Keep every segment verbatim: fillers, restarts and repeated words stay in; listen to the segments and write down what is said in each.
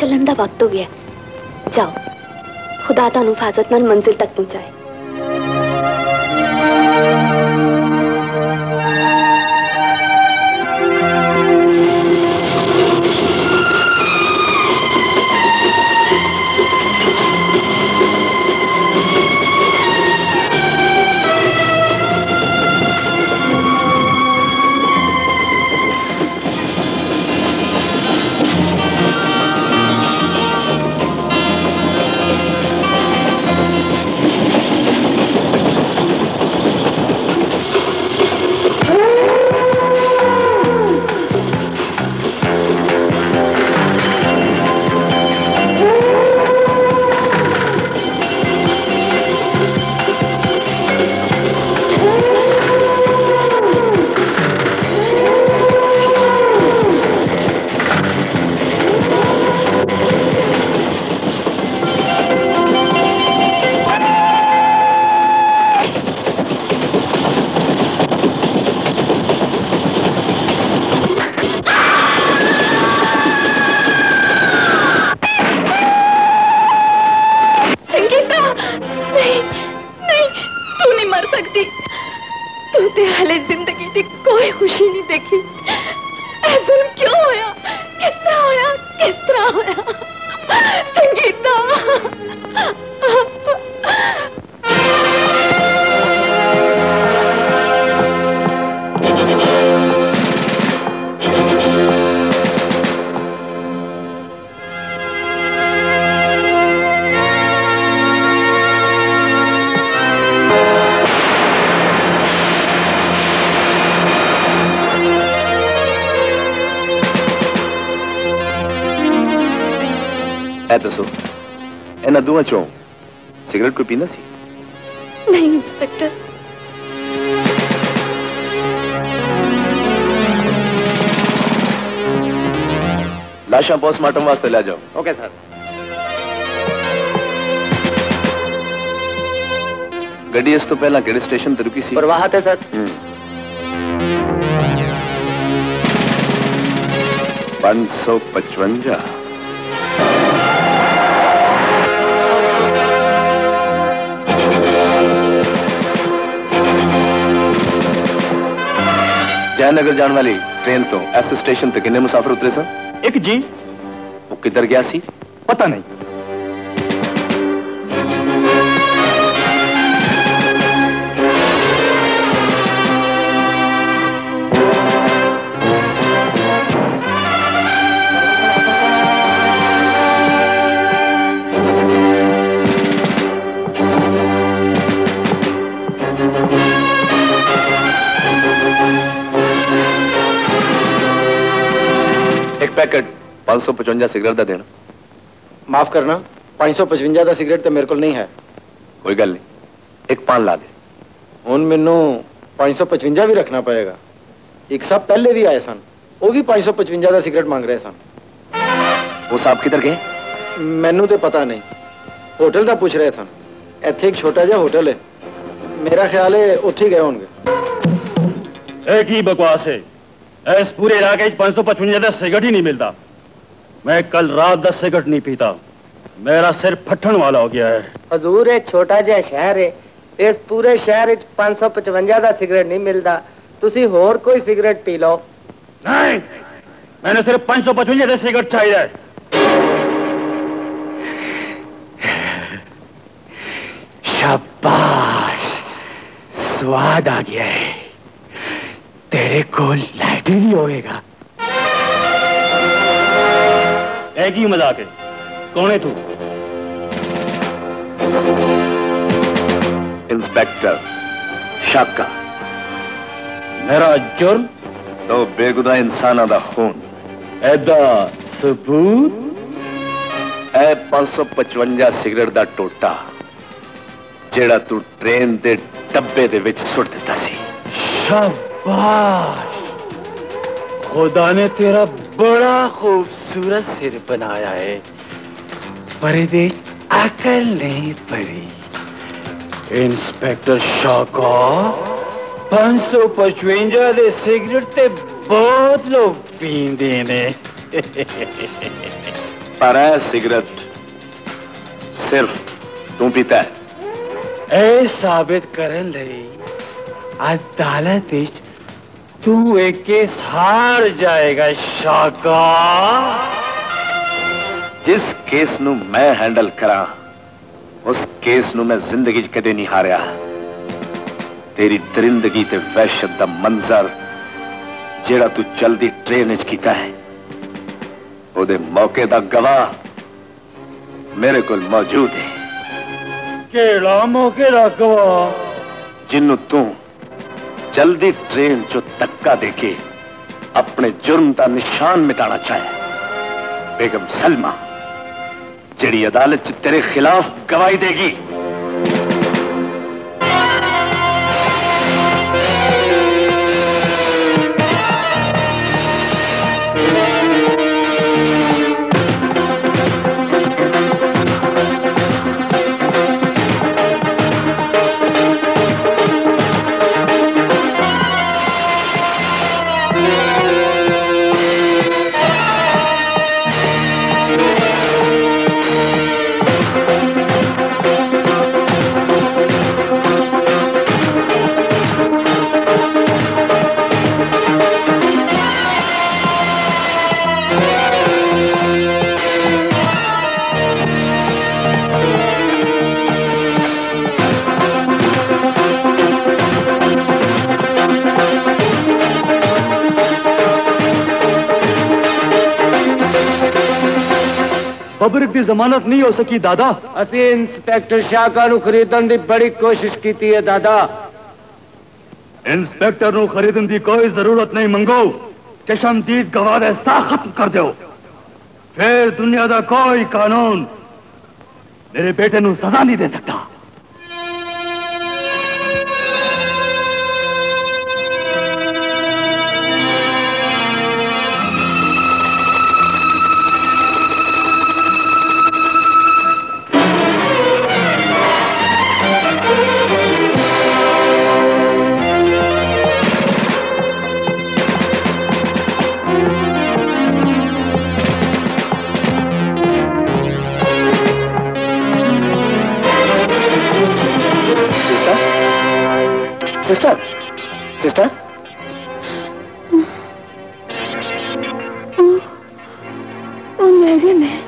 चलन का वक्त हो गया। जाओ, खुदा तुहानू हिफाजत नाल मंजिल तक पहुंचाए। दोनों चो सिगरेट को पीना सी? नहीं इंस्पेक्टर। लाशा पोस्टमार्टम वास्ते ला जाओ। Okay sir. गड्डी इस तो पहला केड़े स्टेशन ते रुकी सी? परवाह है सर। पांच सौ पचवंजा जयनगर जाने वाली ट्रेन तो एस स्टेशन तक कितने मुसाफिर उतरे सन? एक जी। वो किधर गया सी? पता नहीं। पैकेट पांच सौ पचवंजा सिगरेट का देना। माफ करना, पांच सौ पचवंजा का सिगरेट तो मेरे को नहीं है। कोई गल नहीं, एक पान ला दे। हुण मैनू पांच सौ पचवंजा भी रखना पड़ेगा। एक साहब पहले भी आए सन, वो भी पांच सौ पचवंजा का सिगरेट मांग रहे सन। वो साहब किधर गए? मैनू तो पता नहीं। होटल का पूछ रहे सन। इत्थे एक छोटा जिहा होटल है, मेरा ख्याल है उत्थे गए होणगे। एक ही बकवास है, इस पूरे इलाके पांच सौ पचवंजा का सिगरेट ही नहीं मिलता। मैं कल रात का सिगरेट नहीं पीता, मेरा सिर फटन वाला हो गया है। हजूर एक छोटा जिहा शहर है, इस पूरे शहर विच पांच सौ पचवंजा का सिगरेट नहीं मिलता। तुसी होर कोई सिगरेट पी लो। नहीं, मैंने सिर्फ पांच सौ पचवंजा का सिगरेट चाहिए है। शाबाश, स्वाद आ गया है। तेरे को लाइटर भी होएगा। एगी मजाक है। कौन है तू? इंस्पेक्टर शाका। मेरा जुर्म तो बेगुनाह इंसान का खून। ऐदा सबूत ए पांच सौ पचवंजा सिगरेट का टोटा जेड़ा तू ट्रेन के डब्बे के विच सुट दिता सी। शाबाश, खुदा ने तेरा बड़ा खूबसूरत सिर बनाया है, पर ये अकल नहीं पड़ी। इंस्पेक्टर शाका, पांच सौ पचवंजा के सिगरेट ते बहुत लोग पींदे ने। पराया सिगरेट सिर्फ तू पीता है। ए साबित करन लई अदालत इच तू एक केस हार जाएगा शाका। जिस केस नू मैं हैंडल करा उस केस नू मैं जिंदगी च कदे नहीं हारिया। तेरी दरिंदगी ते वहशत दा मंजर जेड़ा तू चलदी ट्रेन च कीता है ओदे मौके दा गवाह मेरे कोल मौजूद है। केड़ा मौके दा गवाह? जिन्नू तू जल्दी ट्रेन चो धक्का देके अपने जुर्म का निशान मिटाना चाहे। बेगम सलमा जेड़ी अदालत च तेरे खिलाफ गवाही देगी जमानत नहीं हो सकी दादा। अति इंस्पेक्टर शाका नू खरीदन दी बड़ी कोशिश की थी है दादा। इंस्पेक्टर नू खरीदन दी कोई जरूरत नहीं मंगो। चशमदीद गवाह खत्म कर दो फिर दुनिया का कोई कानून मेरे बेटे नू सजा नहीं दे सकता। सिस्टर, सिस्टर, वो नगम है।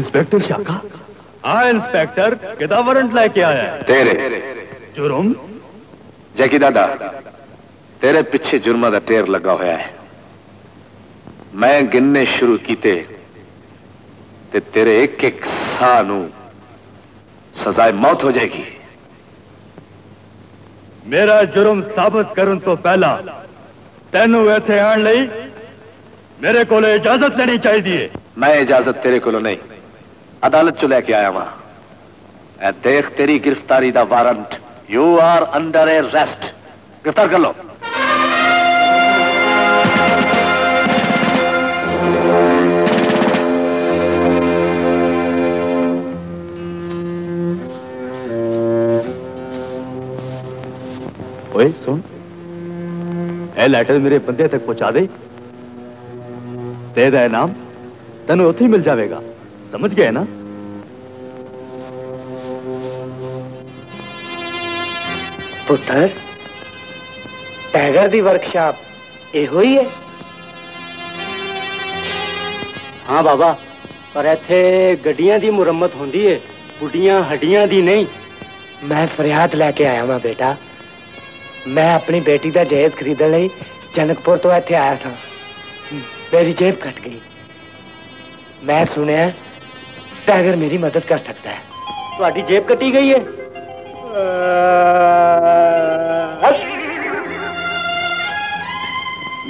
इंस्पेक्टर शाका? हाँ इंस्पेक्टर, किदा वारंट लेके आया है? तेरे जुर्म? जैकी दादा, तेरे पिछे जुर्मा का ढेर लगा हुआ है। मैं गिनने शुरू किते ते तेरे एक एक साह नू सजाए मौत हो जाएगी। मेरा जुर्म साबित करन तो पहला तेनू इत्थे आण लई मेरे को इजाजत लेनी चाहिए। मैं इजाजत तेरे को नहीं, अदालत चो लैके आया वहां। देख तेरी गिरफ्तारी दा warrant, you are under arrest, गिरफ्तार कर लो। ओए सुन, ए लेटर मेरे बंदे तक पहुंचा दे, तेरा नाम तेन उथे मिल जाएगा, समझ गया ना? पुत्र, टाइगर दी वर्कशॉप एहो ही है? हाँ बाबा, पर इत्थे गड्डियां दी मुरम्मत होंदी है, गुड्डियां हड्डियां दी नहीं। मैं फरियाद लैके आया वा बेटा, मैं अपनी बेटी दा जहेज खरीदण लई जनकपुर तो इत्थे आया था, मेरी जेब कट गई। मैं सुनिया टाइगर मेरी मदद कर सकता है। तुहाडी जेब कटी गई है?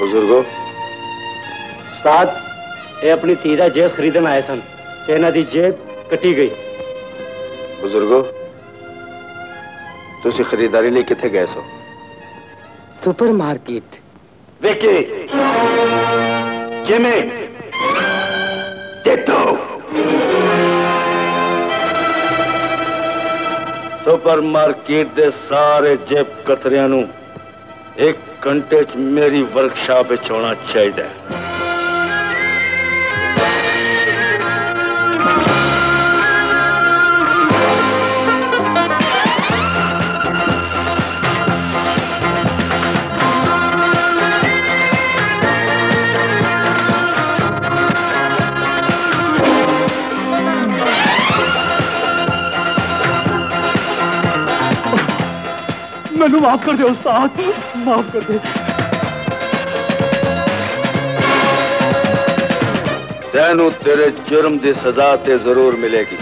बुजुर्गो, साथ ये अपनी तीरा जेब खरीदन आए सन, तेना दी जेब कटी गई। बुजुर्गो, तुसी खरीदारी लिए किथे गए सो? सुपरमार्केट। वेके जेमे देखो सुपर मार्केट दे सारे जेब कतरियां नू एक घंटे मेरी वर्कशॉप होना चाहिए। मैनू माफ कर दे उस्ताद, माफ कर दे। तैनू तेरे जुर्म की सजा ते जरूर मिलेगी।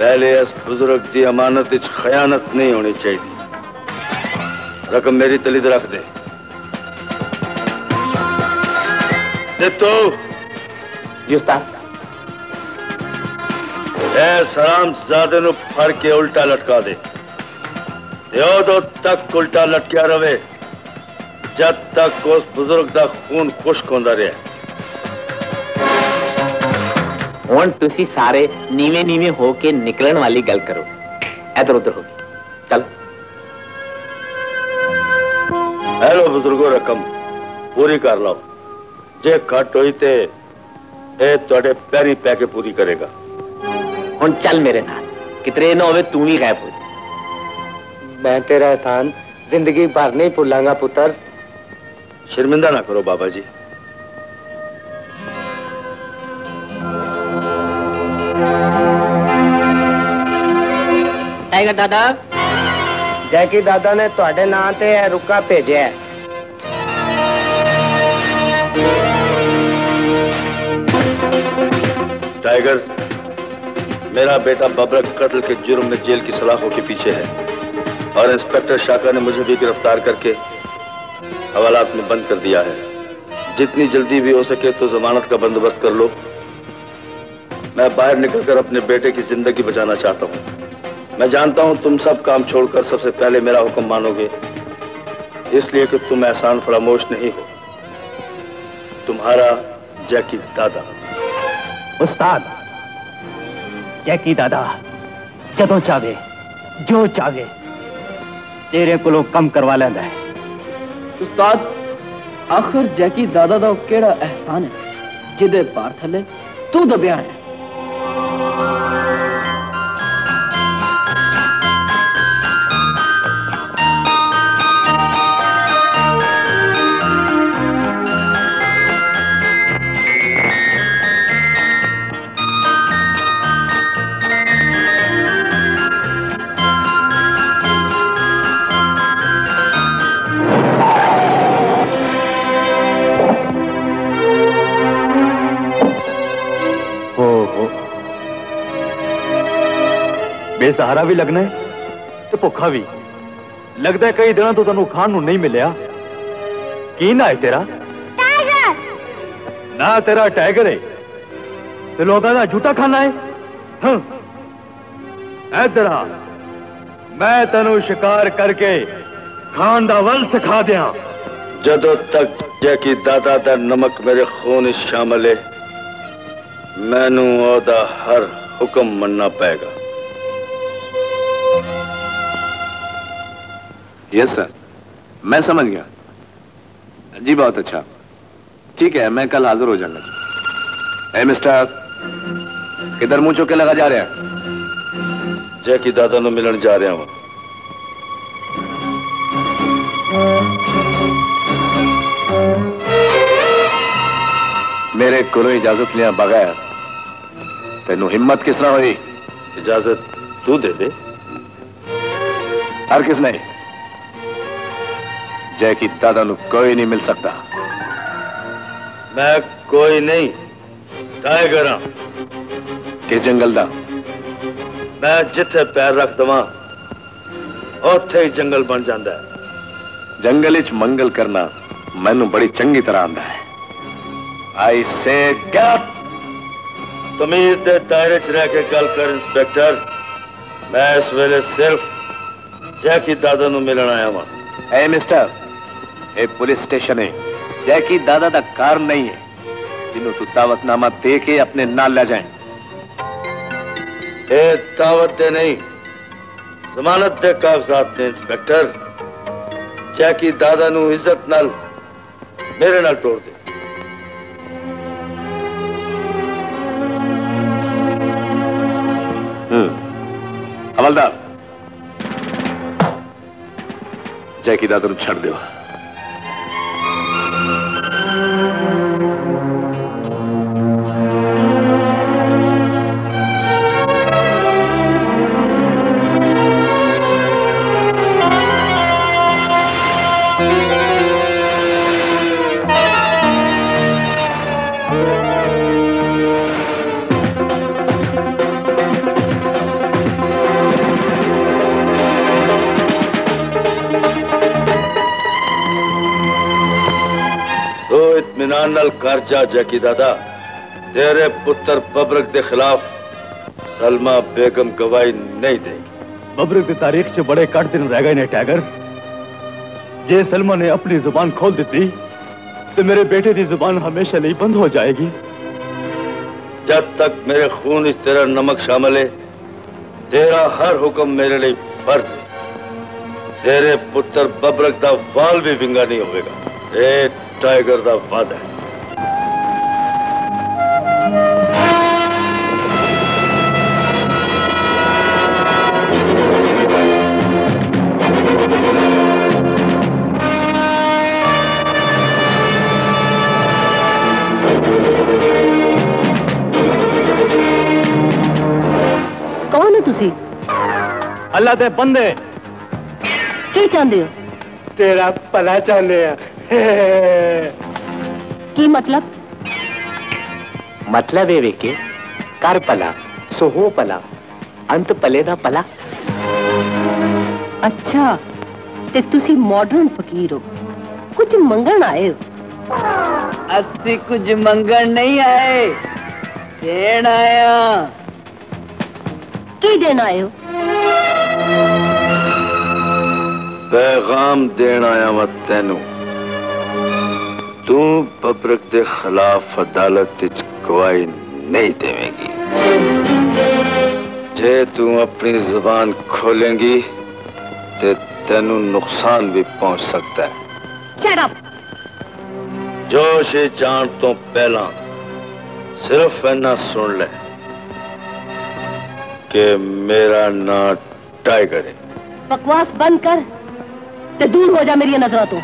पहले इस बुजुर्ग की अमानत इच खयानत नहीं होनी चाहिए। रकम मेरी तलीद रख दे। तो सरामजादे नू फड़ के उल्टा लटका दे, दो तक उल्टा लटकिया रवे जब तक उस बुजुर्ग का खून खुश्क होता रहा। हुण तुसी सारे नीवे नीवे होके निकलन वाली गल करो, इधर उधर हो चल। हेलो बुजुर्गो, रकम पूरी कर लो, जे घट हुई तो ये तुहाडे पैरी पै के पूरी करेगा। हुण चल मेरे नाल, कितरे ना होवे तू ही गायब हो। मैं तेरा एहसान जिंदगी भर नहीं भूलांगा पुत्र। शर्मिंदा ना करो बाबा जी। टाइगर दादा, जैकी दादा ने तुहाडे नाम ते रुका भेजा है। टाइगर, मेरा बेटा बबरक कत्ल के जुर्म में जेल की सलाखों के पीछे है और इंस्पेक्टर शाखा ने मुझे भी गिरफ्तार करके हवालात में बंद कर दिया है। जितनी जल्दी भी हो सके तो जमानत का बंदोबस्त कर लो। मैं बाहर निकलकर अपने बेटे की जिंदगी बचाना चाहता हूँ। मैं जानता हूँ तुम सब काम छोड़कर सबसे पहले मेरा हुक्म मानोगे, इसलिए कि तुम एहसान फरामोश नहीं हो। तुम्हारा जैकी दादा। उस्ताद, जैकी दादा जदों चाहे जो चाहे तेरे को कम करवा लेंदा है। उस्ताद, आखिर जैकी दादा दा केड़ा एहसान है जिदे पार थले तू दबिया है? बेसहारा भी लगना है तो भुखा भी लगता है। कई दिनों तो तेनू खाण नू नहीं मिलिया। की ना है तेरा? टाइगर। ना तेरा टाइगर है ते लोगों का झूठा खाना है। हाँ तेरा मैं तेनू शिकार करके खान दा वल सिखा दिया। जदों तक जैकी दादा दा नमक मेरे खून शामिल है मैनू ओदा हर हुक्म मनना पेगा। यस सर, मैं समझ गया जी। बहुत अच्छा, ठीक है मैं कल हाजिर हो जाऊंगा। ए मिस्टर, किधर मुंह चुके लगा जा रहा है? जैकी दादा नू मिलन जा रहा हूं। मेरे को इजाजत लिया बगैर तेनू हिम्मत किस तरह हुई? इजाजत तू दे दे। हर किसने जय की दादा नू कोई नहीं मिल सकता। मैं कोई नहीं टाइगर। किस जंगल दा? मैं जिथे पैर रख दवा उथे ही जंगल बन जाता है। जंगल इच मंगल करना मैनू बड़ी चंगी तरह आंदा है। आई से गैप तमीज दे दायरे च रह के गल कर इंस्पेक्टर। मैं इस वेले सिर्फ जैकी दादा नू मिलन आया वां। ए मिस्टर, ए पुलिस स्टेशन है, जैकी दादा दा कार नहीं है जिन्हों तू दावतनामा दे के अपने नाल ले जाए। ए दावत दे नहीं जमानत दे कागजात ने इंस्पेक्टर। जैकी दादा नू इज्जत नाल मेरे नाल तोड़ दे। हवलदार, जैकी दादा नू छड़ दो। कर जा जैकी दादा, तेरे पुत्र बबरक के खिलाफ सलमा बेगम गवाही नहीं देगी। बबरक की तारीख से बड़े घट दिन रह गए ने टाइगर। जे सलमा ने अपनी जुबान खोल दी तो मेरे बेटे की जुबान हमेशा लिए बंद हो जाएगी। जब तक मेरे खून इस तेरा नमक शामिल है तेरा हर हुक्म मेरे लिए फर्ज है। तेरे पुत्र बबरक का बाल भी विंगा नहीं होगा। ए टाइगर का वादा है। अल्लाह दे बंदे की चाहते हो? तेरा भला चाहते हैं। की मतलब? मतलब ये के कर भला सो हो भला, अंत भले दा भला। अच्छा, ते तुसी मॉडर्न फकीर हो, कुछ मंगण आए हो? असी कुछ मंगण नहीं आए, देण आया। की देना आए हो? पैगाम देना आया मैं तेनू। तू बबरक के खिलाफ अदालत गवाही नहीं देगी। जे तू अपनी जुबान खोलेंगी तो तेनू नुकसान भी पहुंच सकता है। Shut up. जोश जान तो पहला सिर्फ इन्ना सुन ले कि मेरा ना टाइगर है। बकवास बंद कर ते दूर हो जा मेरी नजरों तो।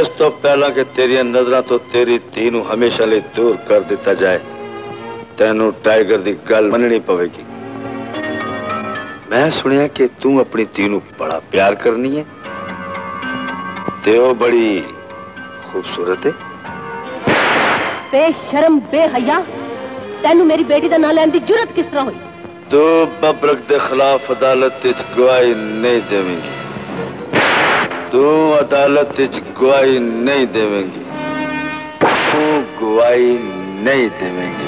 इस तो पहला कि तेरी नजरों तो तेरी तीनू हमेशा लिए दूर कर दिता जाए, तेनू टाइगर दी गल मननी पवेगी। मैं सुनिया कि तू अपनी तीनू बड़ा प्यार करनी है ते वो बड़ी खूबसूरत है। बेशर्म बेहया, तेनू मेरी बेटी का ना लैन दी जुरत किस तरह हुई? तू बबरक के खिलाफ अदालत गवाही नहीं देवेंगी, तू अदालत गवाही नहीं देवेंगी, तू गवाही नहीं देवेंगी।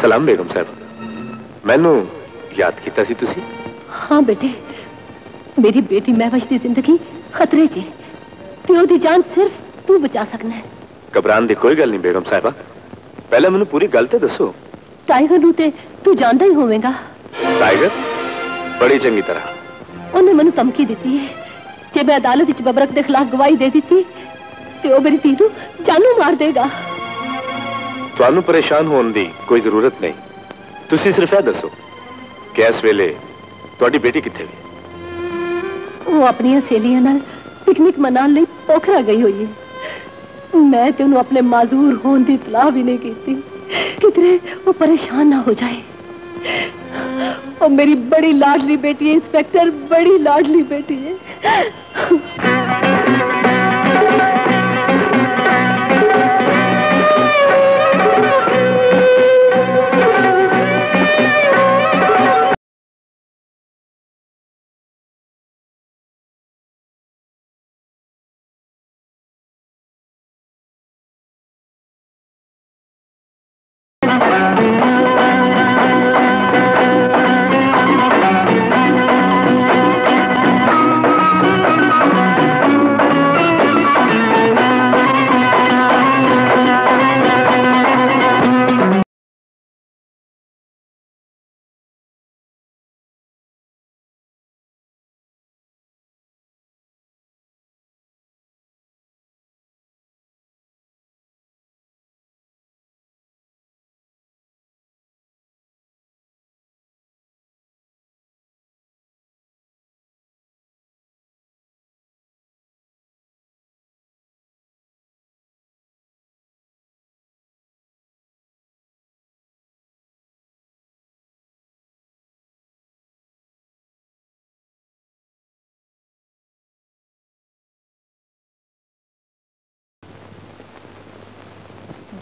सलाम बेगम साहब, मैनू याद किया सी तुसी? हाँ बेटे, मेरी बेटी महवश की जिंदगी खतरे च ते उसदी जान सिर्फ तू बचा सकना है। घबराने की कोई गल नहीं बेगम साहबा, पहले मैनू पूरी गल तो दसो। टाइगर नू ते तू जानदा ही होवेगा। टाइगर बड़ी चंगी तरह उन्हें मैनू धमकी दी है, जे मैं अदालत च बबरक के खिलाफ गवाही दे दी तो मेरी धी नू जानू मार देगा। तुहानू परेशान होने की कोई जरूरत नहीं, तुसी सिर्फ यह दसो कि इस वेले तुहाडी बेटी कित्थे है? वो अपनी सहेलियां नाल पिकनिक मनाने लई पोखरा गई हुई है। मैं ते उन्हें अपने माजूर होने की इतलाह भी नहीं की, किधरे वो परेशान ना हो जाए। और मेरी बड़ी लाडली बेटी है इंस्पेक्टर, बड़ी लाडली बेटी है।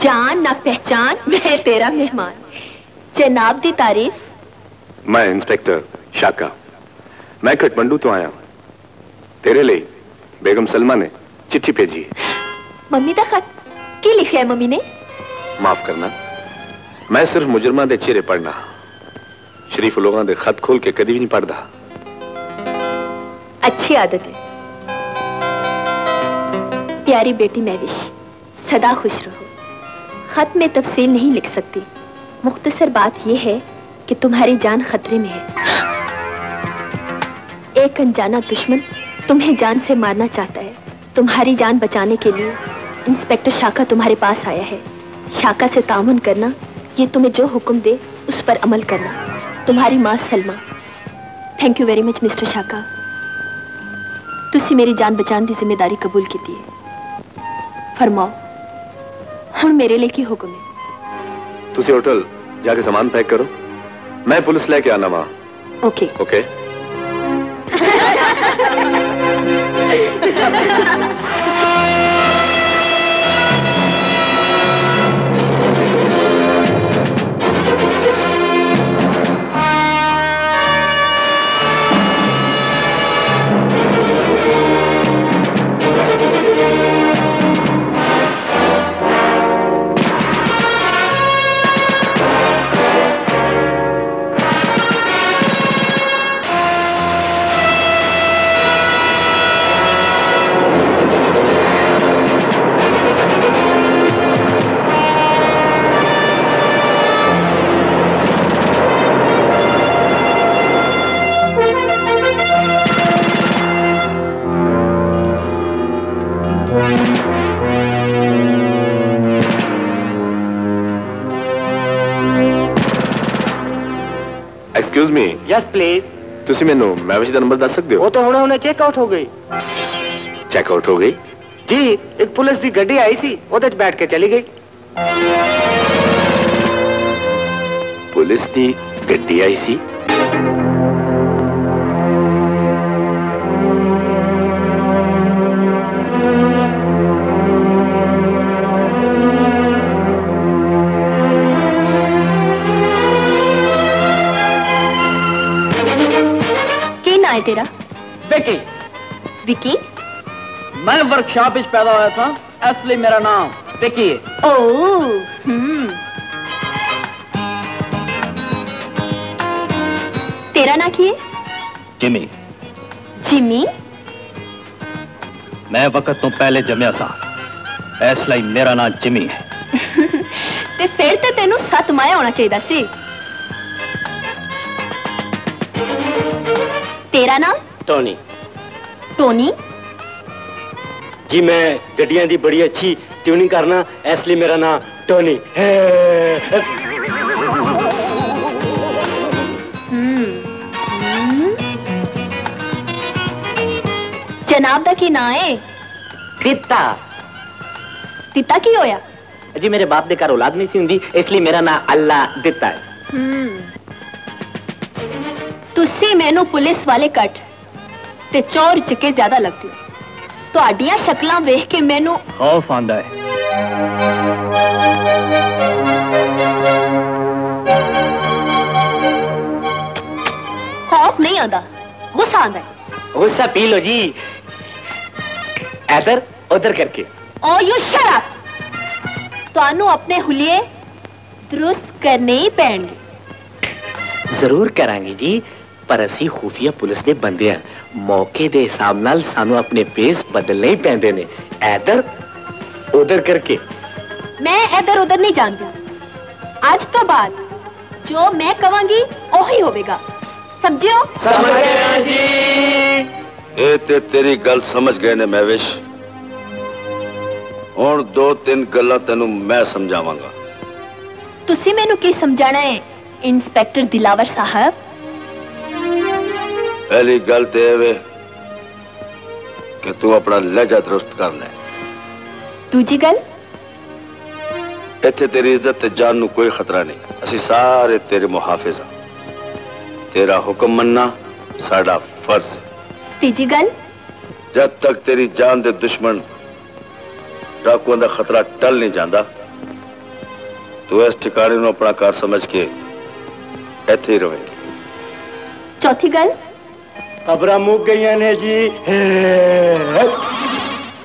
जान ना पहचान, मैं तेरा मेहमान। जनाब दी तारीफ। मैं इंस्पेक्टर शाका, मैं काठमांडू तो आया, तेरे लिए बेगम सलमा ने चिट्ठी भेजी है। मम्मी दा खत की लिखा है मम्मी ने? माफ करना, मैं सिर्फ मुजरमा दे चेहरे पढ़ना, शरीफ लोगों दे खत खोल के कभी भी नहीं पढ़दा। अच्छी आदत है। प्यारी बेटी महविश, सदा खुश रहो। खत में तफसील नहीं लिख सकती, मुख्तसर बात यह है कि तुम्हारी जान खतरे में है। एक अनजाना दुश्मन तुम्हें जान से मारना चाहता है। तुम्हारी जान बचाने के लिए इंस्पेक्टर शाका तुम्हारे पास आया है। शाका से तामुन करना, ये तुम्हें जो हुक्म दे उस पर अमल करना। तुम्हारी माँ Salma. Thank you very much mister Shaka, तुसी मेरी जान बचाने की जिम्मेदारी कबूल की थी। फरमाओ हम मेरे लिए की हुक्म है? तुसी होटल जाके सामान पैक करो, मैं पुलिस लेके आना माँ। Okay okay. Excuse me. Yes, please. तुसी मेनू महविश दा नंबर दस सकदे हो? वो तो हुणे हुणे चेक आउट हो गई। चेक आउट हो गई? जी, एक पुलिस दी गड्डी आई सी, ओदे च बैठ के चली गई। पुलिस दी गड्डी आई सी? तेरा विकी। विकी? मैं वर्कशॉप इस पैदा हुआ था, इसलिए मेरा नाम विकी है। ओह, हम्म। तेरा नाम क्या है? जिमी। जिमी? मैं वक्त तो पहले जमया सा, इसलिए मेरा नाम जिमी है। ते फिर तो तेनू सत माया होना चाहिए सी। तेरा नाम? टोनी। टोनी? जी मैं गड्डियां दी बड़ी अच्छी ट्यूनिंग करना, इसलिए मेरा नाम टोनी। जनाब दा की नाम है? पिता। पिता की होया? जी मेरे बाप दे घर औलाद नहीं सी हुंदी, इसलिए मेरा नाम अल्लाह दिता है। तुसी मैनू पुलिस वाले कट ते चोर चके ज्यादा लगते हो। तो आडिया शक्लां वेख के मैनू खौफ आंदा है। खौफ नहीं आंदा, गुस्सा आंदा है। गुस्सा पी लो जी, इधर उधर करके। ओ यू शट अप, तुहानू अपने हुलिये दुरुस्त करने ही पैणगे। जरूर करांगे जी, पर असी खुफिया पुलिस दे बंदे हैं, मौके दे हिसाब नाल सानू अपने पेस बदलने ही पैंदे ने, इधर उधर करके। मैं इधर उधर नहीं जानता, आज तो बाद जो मैं कवांगी ओही होवेगा, समझियो? समझ गए जी। ए ते तेरी गल समझ गए ने महविश, हुण दो तीन गल्लां तैनू मैं समझावांगा। तुसी मैनू की समझाना है इंस्पेक्टर दिलावर साहब? पहली गल तो यह कि तू अपना लहजा दुरुस्त कर ले। दूजी गल? इत्थे तेरी इज्जत ते जान नू कोई खतरा नहीं, असी सारे तेरे मुहाफिज हां, तेरा हुक्म मनना साडा फर्ज है। तीजी गल? जब तक तेरी जान दे दुश्मन डाकुआं दा खतरा टल नहीं जांदा, तू इस ठिकाने नूं अपना घर समझ के इत्थे ही रहेगी। चौथी गल खबरां मुक गईयां ने जी।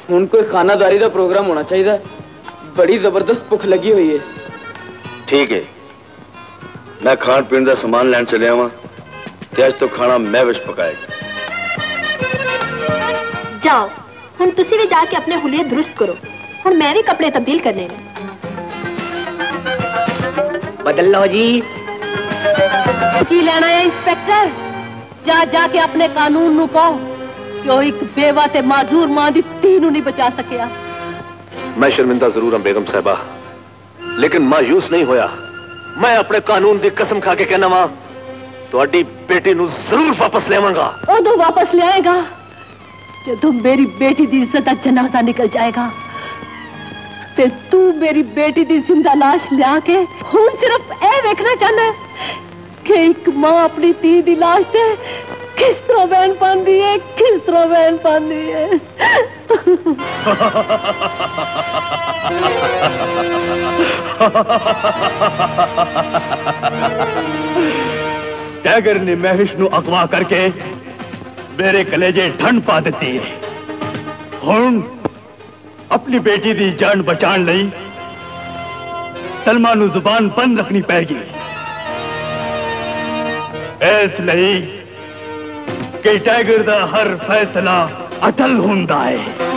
हुण कोई खानादारी दा प्रोग्राम होना चाहिए, बड़ी जबरदस्त भुख लगी हुई है। ठीक है, मैं खान पीन का समान लैन चलिया वा, अज तो खाना मैं विच पकाएगा। जाओ हुण तुसी भी जाके अपने हुलिये दुरुस्त करो, हुण मैं भी कपड़े तब्दील करने हैं। बदल लो जी। की लेना है इंस्पेक्टर? जा जाके अपने कानून नू कहो कि ओ एक बेवा ते माजूर मां दी धी नू नहीं बचा सकिया। मैं शर्मिंदा जरूर हूं बेगम साहिबा, लेकिन मायूस नहीं होया। मैं अपने कानून दी कसम खा के कहना वा तुहाडी बेटी नू जरूर वापस लेवांगा। उदों वापस ले आएगा जदों मेरी बेटी दी इज्जत दा जनाजा निकल जाएगा ते तू मेरी बेटी दी जिंदा लाश लिया के हुण सिर्फ ए वेखना चाहंदा है कि एक मां अपनी धी दी लाश ते किस तरह वैन पांदी है, किस तरह वैन पांदी है। टाइगर ने महविश नू अगवा करके मेरे कलेजे ठंड पा देती है। हुण अपनी बेटी दी जान बचाने लई सलमान नू जुबान बंद रखनी पैगी। इसलिए कि टाइगर दा हर फैसला अटल हुंदा है।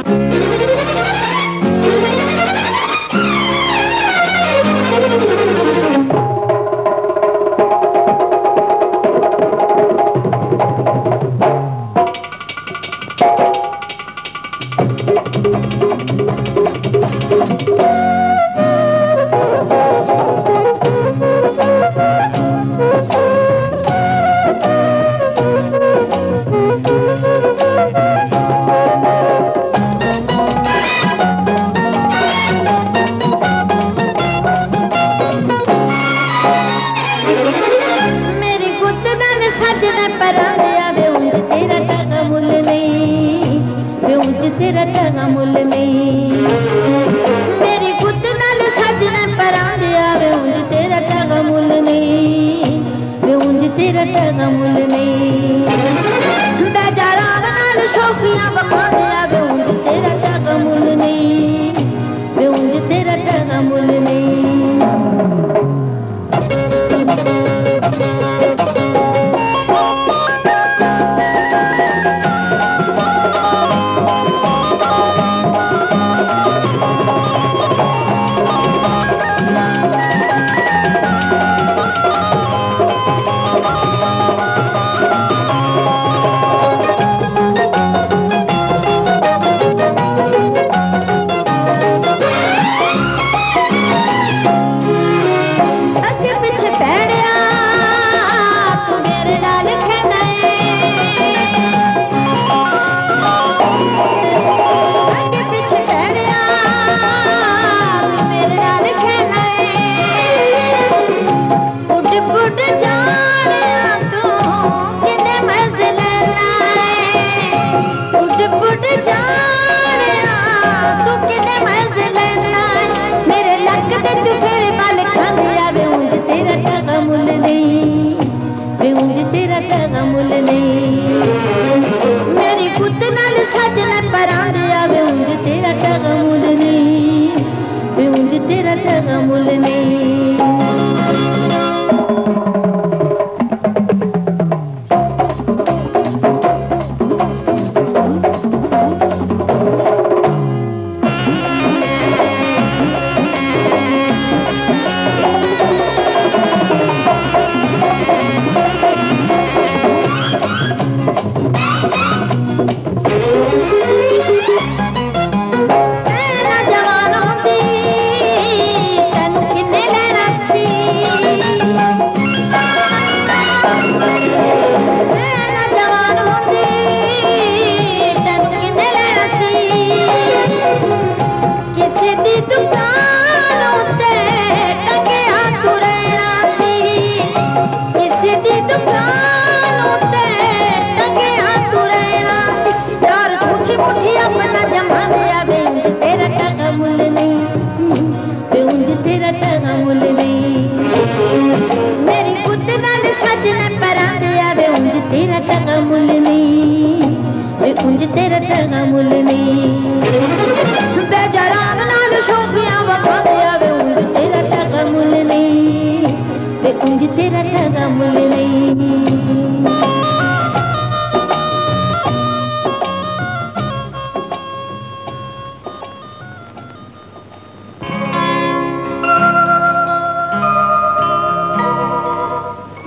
तगा मुलनी वे उंज तेरा तगा मुलनी बेजरान नाल शोखियां वखादिया वे उंज तेरा तगा मुलनी वे उंज तेरा तगा मुलनी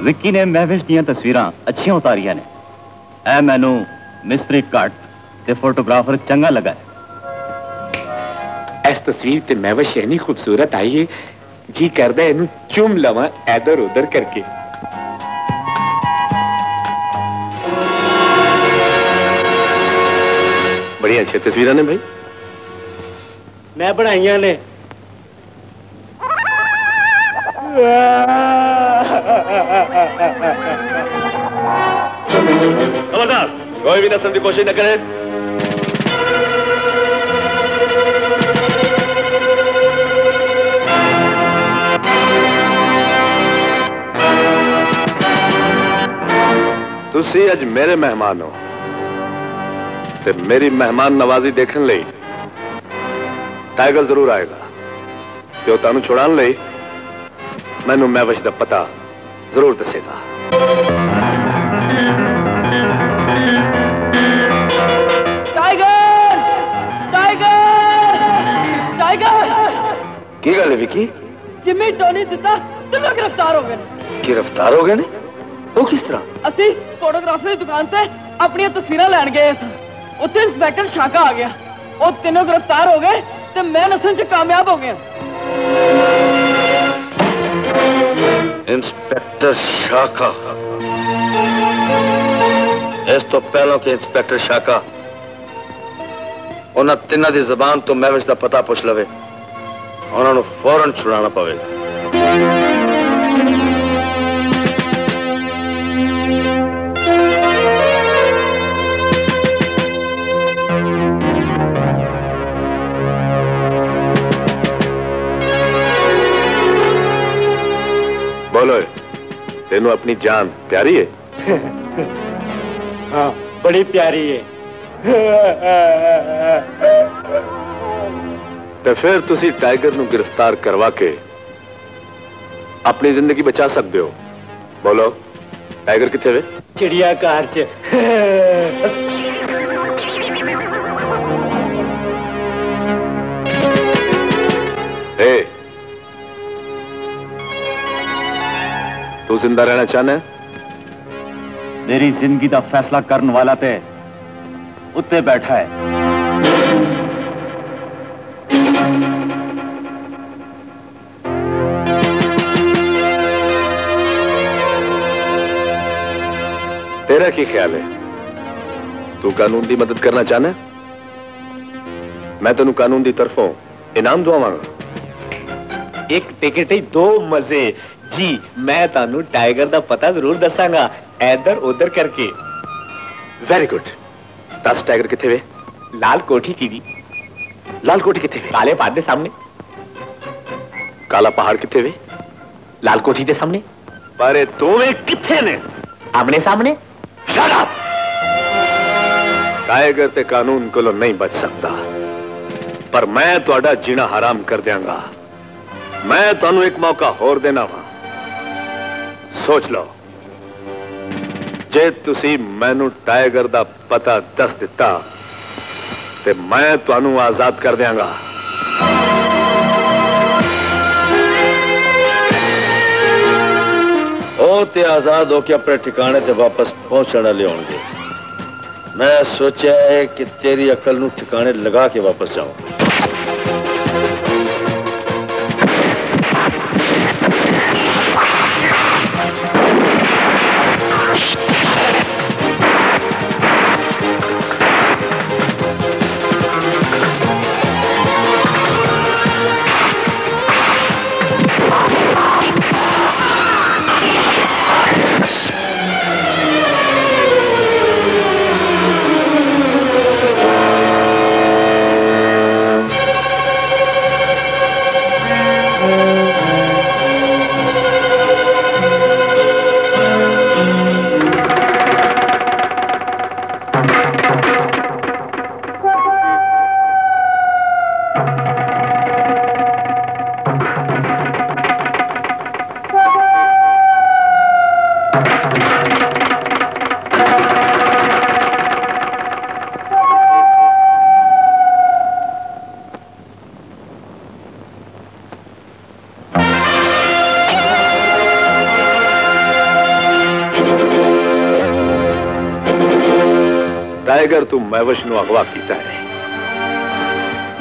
विक्की ने महविश दियां तस्वीरां अच्छियां उतारियां ने ऐ मैनू मिस्त्री कट ते फोटोग्राफर चंगा लगा है। इस तस्वीर ते महविश इतनी खूबसूरत आई है जी करदा इनू चुम लवां इधर उधर करके। बड़ी अच्छी तस्वीरां ने भाई मैं बनाईयां ने। खबरदार कोई भी नस्ल की कोशिश न करे। तुसी अज मेरे मेहमान हो ते मेरी मेहमान नवाजी देखने लई टाइगर जरूर आएगा ते तुहानू छुड़ाने लई मैनू महविश दा पता जरूर दसेगा। टाइगर टाइगर टाइगर की गल है विकी? जिम्मी टोनी दिता तुम गिरफ्तार हो गए। गिरफ्तार हो गए ने? वो किस तरह? असी फोटोग्राफर की दुकान से अपन तस्वीर लैन गए उत्थे इंस्पेक्टर शाका आ गया वो तीनों गिरफ्तार हो गए तो मैं नस्ल च कामयाब हो गया। इंस्पेक्टर शाका इस तो पहलों के इंस्पेक्टर शाका उन्होंने तिना की जबान तो महविश का पता पूछ लवे उन्होंने फौरन छुड़ाना पवेगा। बोलो तेनू अपनी जान प्यारी है? हाँ बड़ी प्यारी है। तो फिर तुसी टाइगर नू गिरफ्तार करवा के अपनी जिंदगी बचा सकते हो। बोलो टाइगर किथे वे? चिड़ियाघर च। ए तू जिंदा रहना चाहना है? मेरी जिंदगी का फैसला करने वाला ते उत्ते बैठा है। तेरा की ख्याल है तू कानून की मदद करना चाहना है? मैं तेनू कानून की तरफों इनाम दवावांगा। एक टिकट ही दो मजे जी मैं तानू टाइगर दा पता जरूर दसांगा इधर उधर करके। वेरी गुड दस टाइगर किथे वे? लाल कोठी की दी। लाल कोठी किथे वे? काले पहाड़ दे सामने। काला पहाड़ किथे वे? लाल कोठी दे सामने। अरे तोवे किथे ने? आमने सामने। Shut up. टाइगर ते कानून कोलों नहीं बच सकता पर मैं तुहाडा जीना हराम कर देंगा। मैं तुहानू एक मौका होर देना वा सोच लो जे तुसी मैनू टाइगर दा पता दस दिता ते मैं तुहानू आजाद कर देंगा। ओ ते आजाद होके अपने ठिकाने ते वापस पहुंचने लियाओगे। मैं सोचा है कि तेरी अकल नू ठिकाने लगा के वापस जाऊंगा। टाइगर तू मैं वशनू अगवा कीता है,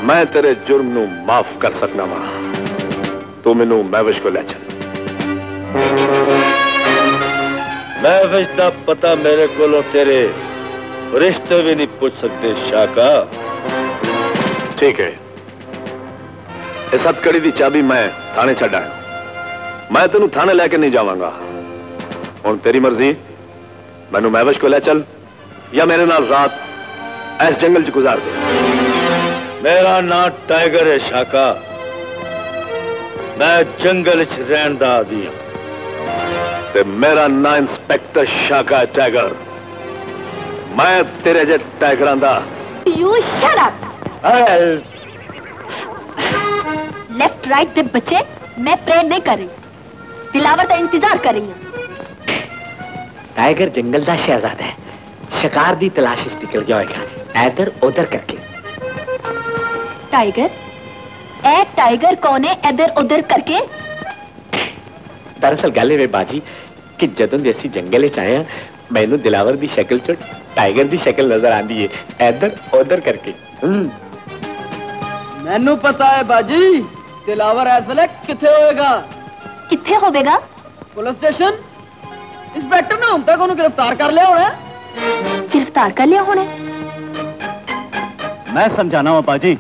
मैं तेरे जुर्म नू माफ कर सकना वा। तू मैनू महवश को लै चल। महवश दा पता मेरे कोलों तेरे फरिश्ते भी नहीं पूछ सकते शाका। ठीक है, इस हथकड़ी की चाबी मैं थाने छड्डा, मैं तेनू थाने लैके नहीं जावांगा। हुण तेरी मर्जी, मैनू महवश को लै चल या मेरे नाल रात इस जंगल च गुजार दे। मेरा नाम टाइगर है शाका, मैं जंगल च रहन दा आदी हां। ते मेरा नाम इंस्पेक्टर शाका टाइगर, मैं तेरे जे टाइगरां दा। You shut up. Left right दे बच्चे मैं प्रे नहीं कर रही, दिलावर दा इंतजार कर रही हां। टाइगर जंगल दा शहजादा है, शिकार दी तलाश च निकल गया होगा इधर उधर करके। टाइगर ए टाइगर कौन है इधर उधर करके? दरअसल गल है बाजी कि जदों दे असीं जंगल च आए मैनू दिलावर दी शक्ल च टाइगर दी शक्ल नजर आंदी है इधर उधर करके। मैनू पता है बाजी दिलावर इस वेले किथे होएगा। किथे होवेगा? Police station. इंस्पेक्टर ने हुण तक उहनूं गिरफ्तार कर लिया होना। गिरफ्तार कर लिया होना? मैं समझाना वा बाजी,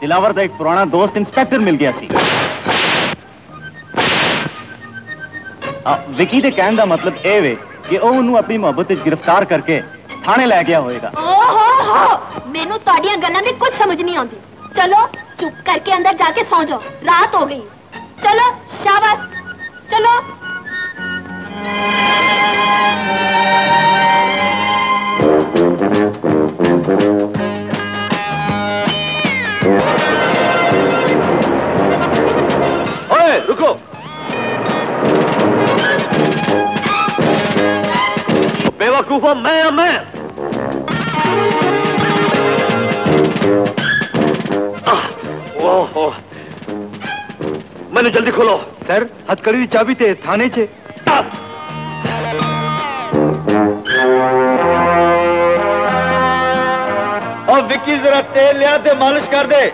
दिलावर का एक पुराना दोस्त इंस्पेक्टर मिल गया सी। विकी दे कहने का मतलब यह वे कि वह उन्हें अपनी मोहब्बत गिरफ्तार करके थाने लै गया होएगा। मैनू तुहाडियां गल्लां दी कुछ समझ नहीं आती। चलो चुप करके अंदर जाके सौ जाओ, रात हो गई। चलो शाबाश, चलो। ओए रुको, बेवकूफों मैं मैं ओहो मैनू जल्दी खोलो। सर हथकड़ी की चाबी ते थाने चे। और विकी जरा तेल लिया ते मालिश कर दे।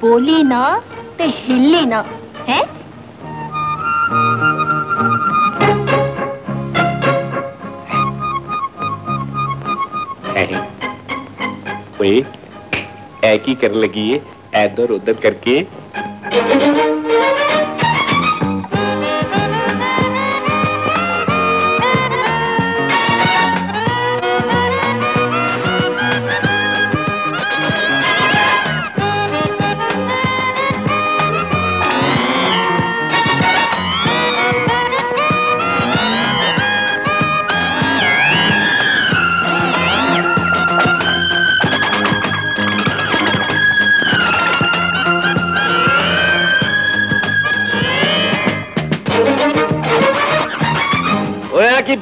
बोली ना ते हिली ना है। ऐ की कर लगी है इधर उधर करके।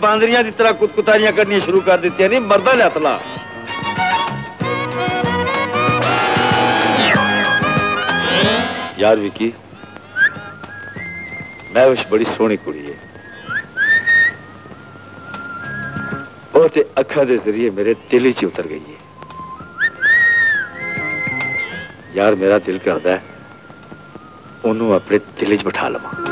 बांदरियां की तरह कुतकुतारियां करनी शुरू कर देती नहीं मरदा लतला। यार विकी महवश बड़ी सोहनी कुड़ी है, बहुत अखा दे जरिए मेरे दिल च उतर गई है। यार मेरा दिल करदा ओनू अपने दिल च बिठा लवां।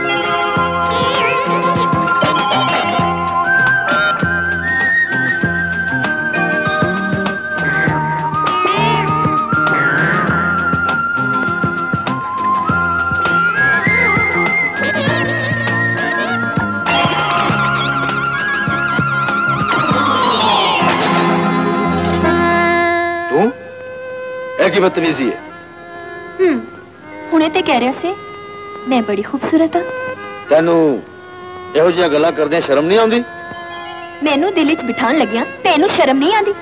बदतमीजी है। हुणे ते कह रहा से मैं बड़ी खूबसूरत हां। तैनू इहो जिहा गल्लां करदे शर्म नहीं आउंदी? मैनू दिल च बिठाण लगिया तैनू शर्म नहीं आंदी?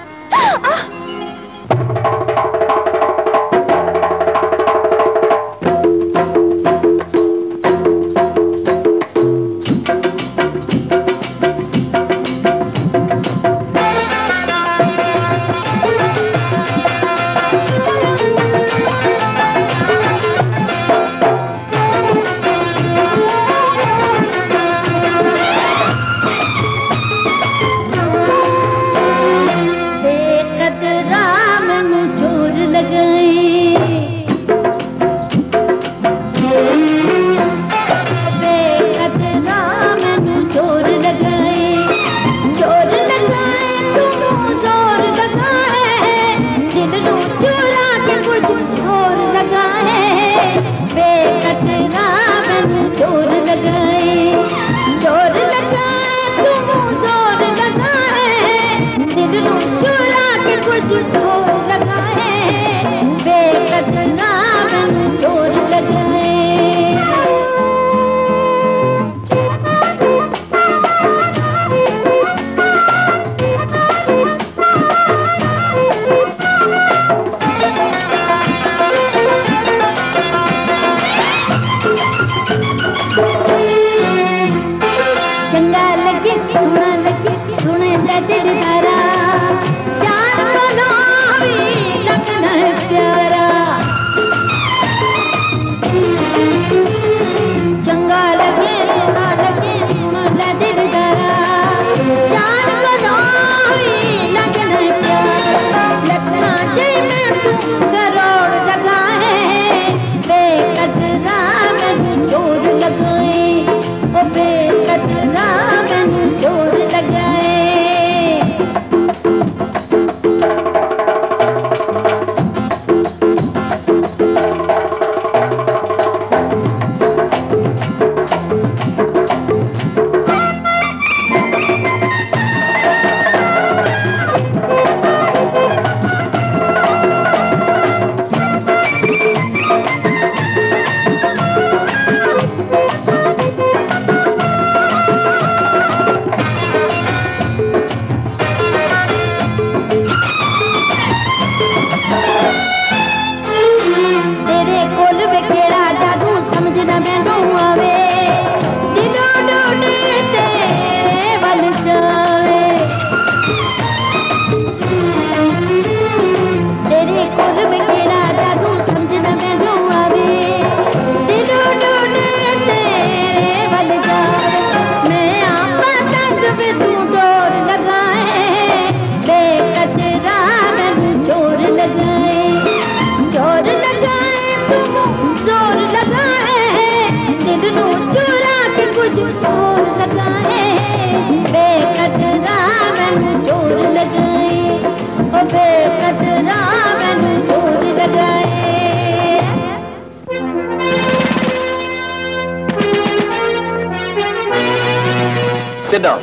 Sit down.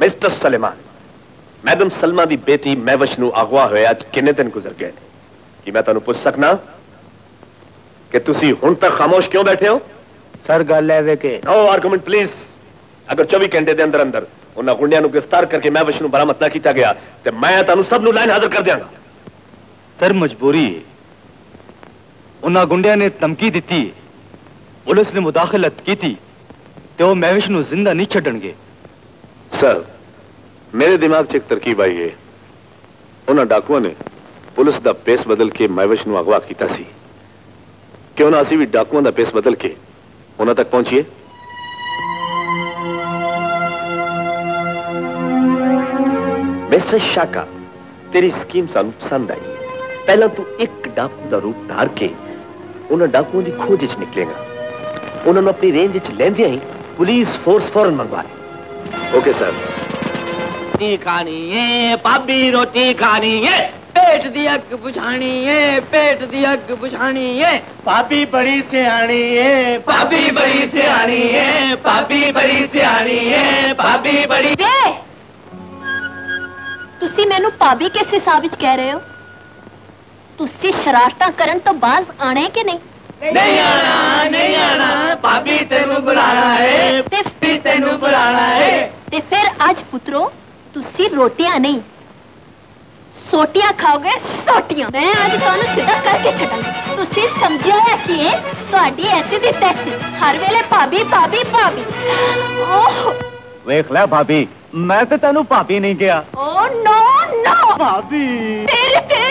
Mister Suleman, madam Salma दी बेटी मैं वशनू अगवा हुए आज किन्ने दिन गुजर गए कि मैं तुहानू पूछ सकना कि तुसी हुण तक खामोश क्यों बैठे हो? सर गल है कि नो आर्गुमेंट प्लीज। अगर चौबीस घंटे के अंदर अंदर उन्होंने गुंडिया गिरफ्तार करके मैं वशनू बरामद ना किया गया तो मैं तुहानू सबनू लाइन हाजिर कर देंगा। सर मजबूरी उन्होंने गुंडिया ने धमकी दी, पुलिस ने मुदाखलत की थी, तो वह महवेश नू जिंदा नहीं छड़नगे। सर मेरे दिमाग च एक तरकीब आई है। उन्होंने डाकुआ ने पुलिस का पेस बदल के महवेश नू अगवा किया सी। क्यों ना असी भी डाकुआ का पेस बदल के उन्होंने तक पहुंचिए। मिस्टर शाका तेरी स्कीम सानू पसंद आई। पहला तू एक डाकू का रूप धार के उन्होंने डाकुओं की खोज च निकलेगा। उन्होंने अपनी रेंज च लेंदे ही पुलिस फोर्स फौरन मंगवा ले। Okay sir. रोटी खानी है भाभी, रोटी खानी है, पेट दी अग बुझानी है, पेट दी अग बुझानी है, भाभी बड़ी सियानी है, भाभी बड़ी सियानी है, भाभी बड़ी सियानी है, भाभी बड़ी। तुसी मैनू भाभी किस हिसाब विच कह रहे हो? तुसी शरारतां करन तो बाज आने के नहीं? नहीं आना, नहीं आना, भाभी तेनू बुलाना है, तेनू बुलाना है। ते फिर आज पुत्रो तुसी रोटियां नहीं सोटियां खाओगे, सोटियां। मैं आज तुहानू सीधा करके छड़ांगी। तुसी समझिया है कि ये तुहाडी ऐसी दी तैसी हर वेले भाभी भाभी भाभी। ओह वेख ले भाभी, मैं ते तेनू भाभी नहीं किया। ओ नो नो भाभी तेरे ते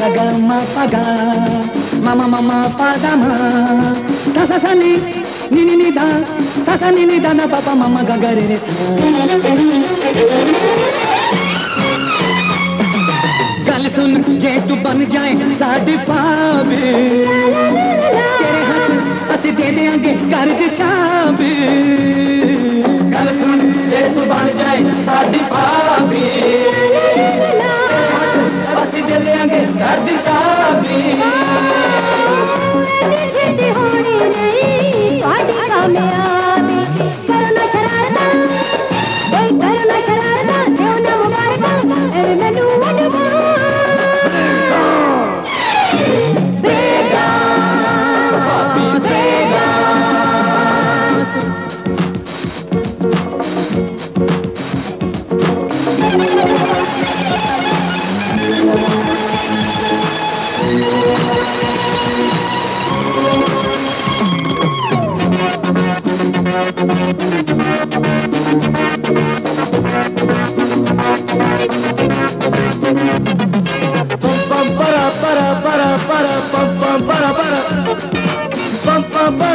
ga ga ma pa ga ma ma ma ma pa da ma sa sa sa ni ni ni da sa sa ni ni da na pa pa ma ma ga ga re re sa gal sun ye tu ban jaye saade paave tere haath assi de de ange kar de chaabe gal sun ye tu ban jaye saade paave सर्दी चाबी जिद होनी नहीं आज कामयाबी करना शरारता दे करना शरारता देव ना मुबारक अरे मैनू मनवा बेगा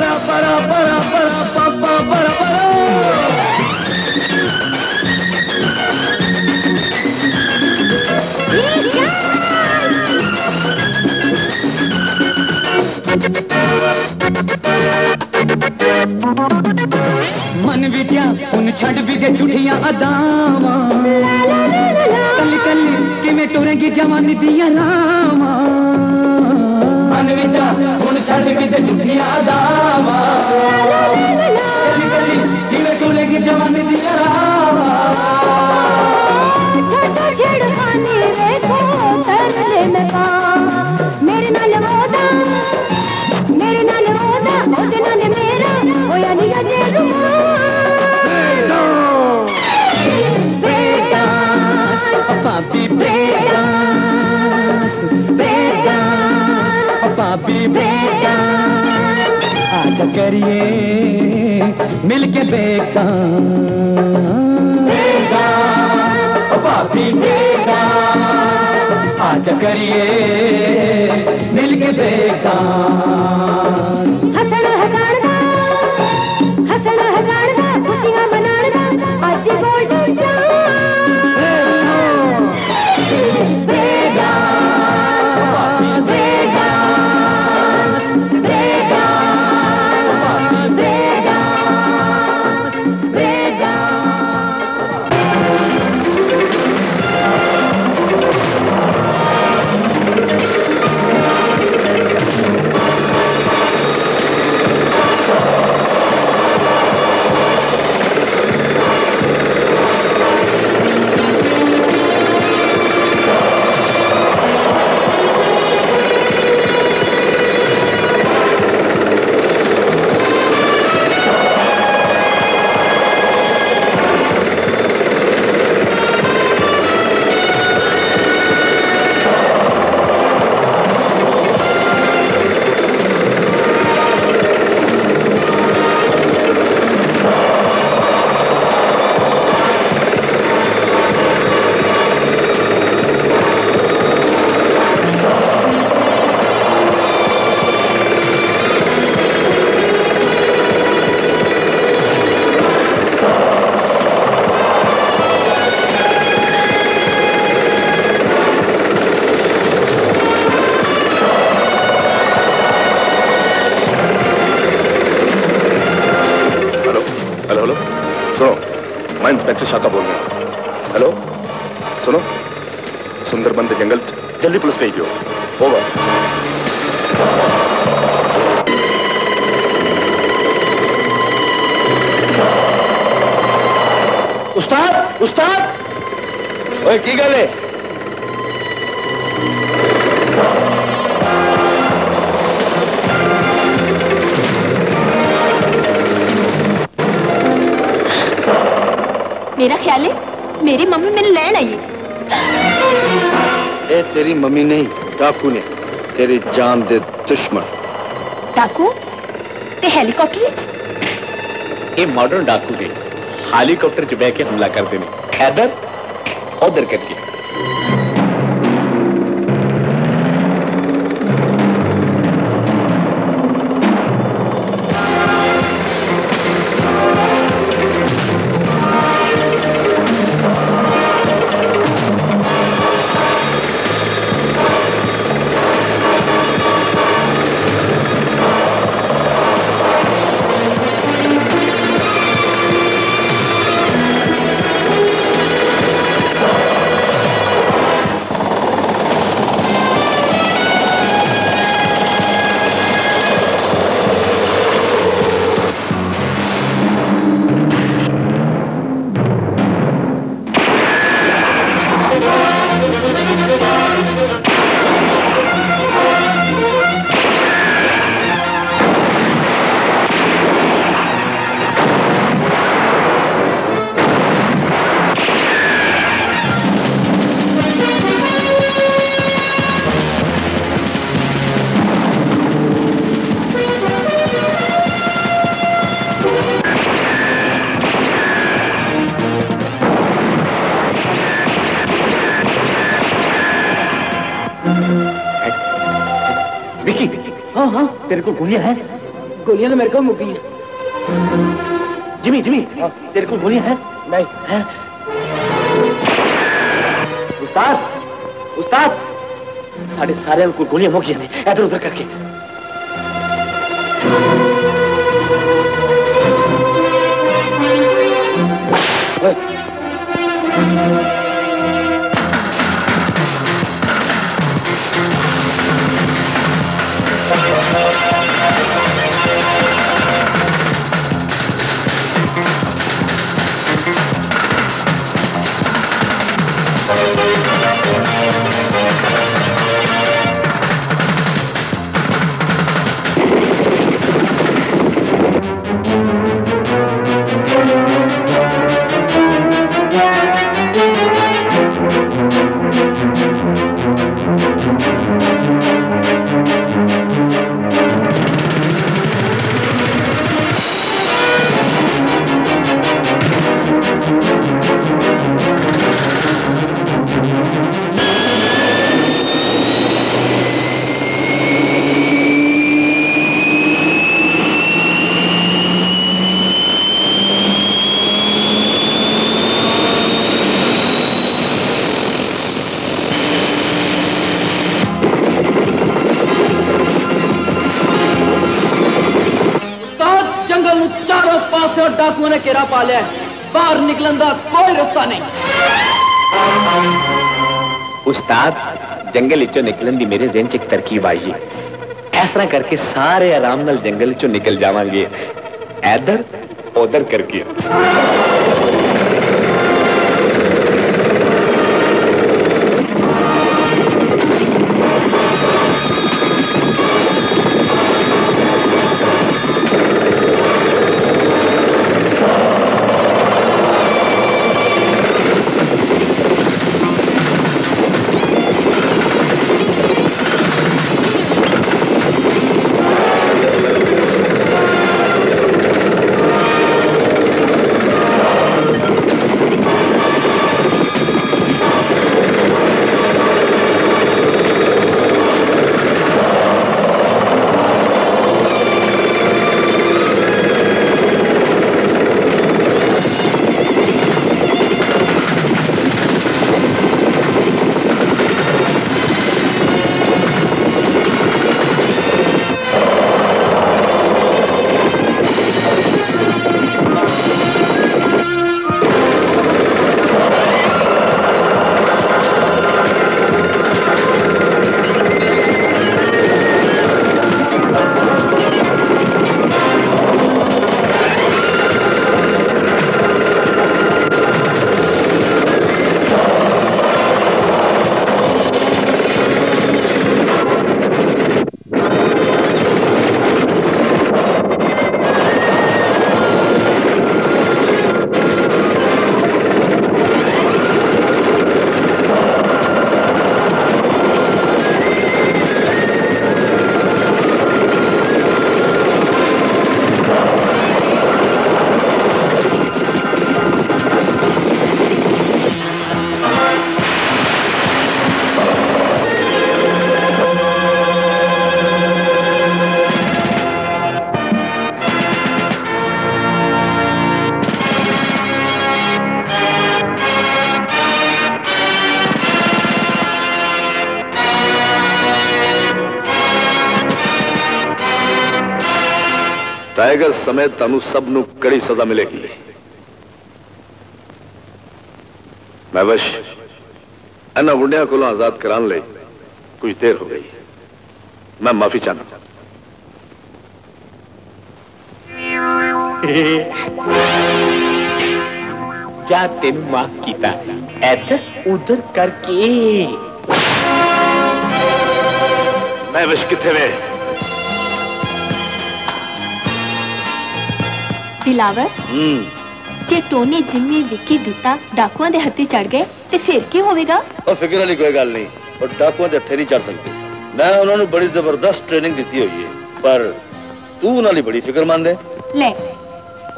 पापी बेगा छड़ भी दे झूठियां अदावा कली कली कि मैं टोरेंगी जवानी दिया रामा मन विचा उन छड़ भी दे झूठियां अदावा कली कली कि मैं टोरेंगी जवानी दिया रामा छोटो छेड़ खाने में को तरले में पा मेरे नाल मोदा मेरे नाल मोदा मोदे नाल मेरा ओ यानी यानी Ruma Papi Vegas, Vegas, oh Papi Vegas, आजा करिए मिलके Vegas, Vegas, oh Papi Vegas, आजा करिए मिलके Vegas. हंसना हंसाना, हंसना हंसाना, खुशियाँ मनाना, आज गोल्डन जाम. इंस्पेक्टर शाखा बोल रहे हैं। हेलो, सुनो, सुंदरबन के जंगल जल्दी पुलिस भेजियो। ओवर। उस्ताद, उस्ताद, ओए की गल है? मेरा ख्याल है मेरी मम्मी मेरे लैन आई है। ए तेरी मम्मी नहीं डाकू ने तेरी जान दे दुश्मन। डाकू ते हेलीकॉप्टर ए मॉडर्न डाकू ने हेलीकॉप्टर च बह के हमला कर देने इधर उधर करके हाँ हाँ तेरे को गोलियां हैं? गोलियां तो मेरे को मुक्की हैं। जिमी जिमी हाँ। तेरे को गोलियां हैं? नहीं है। उस्ताद उस्ताद साढ़े सारे को गोलियां मुक्की ने इधर उधर करके। वे। पाले बाहर निकलन का कोई रास्ता नहीं। उस्ताद जंगल चो निकलन की मेरे ज़हन च एक तरकीब आई है। इस तरह करके सारे आराम नाल जंगल चो निकल जावांगे इधर उधर करके। टाइगर समेत तनु सब नु कड़ी सजा मिलेगी। मैं वश एना बुढ़िया को आजाद कराने ले कुछ देर हो गई। मैं माफी चाहना। जा तेन माफ किया इधर उधर करके। मैं वश किथे वे? दिलावर जे टोने जिम्मे विकी दिता डाकुआ दे हत्थे चढ़ गए ते फिर की होवेगा? और फिक्र वाली कोई गल नहीं। और डाकुआ दे हत्थे नहीं चढ़ सकते। मैं उन्होंने बड़ी जबरदस्त ट्रेनिंग दी हुई है पर तू उन्हां दी बड़ी फिक्रमंद है। ले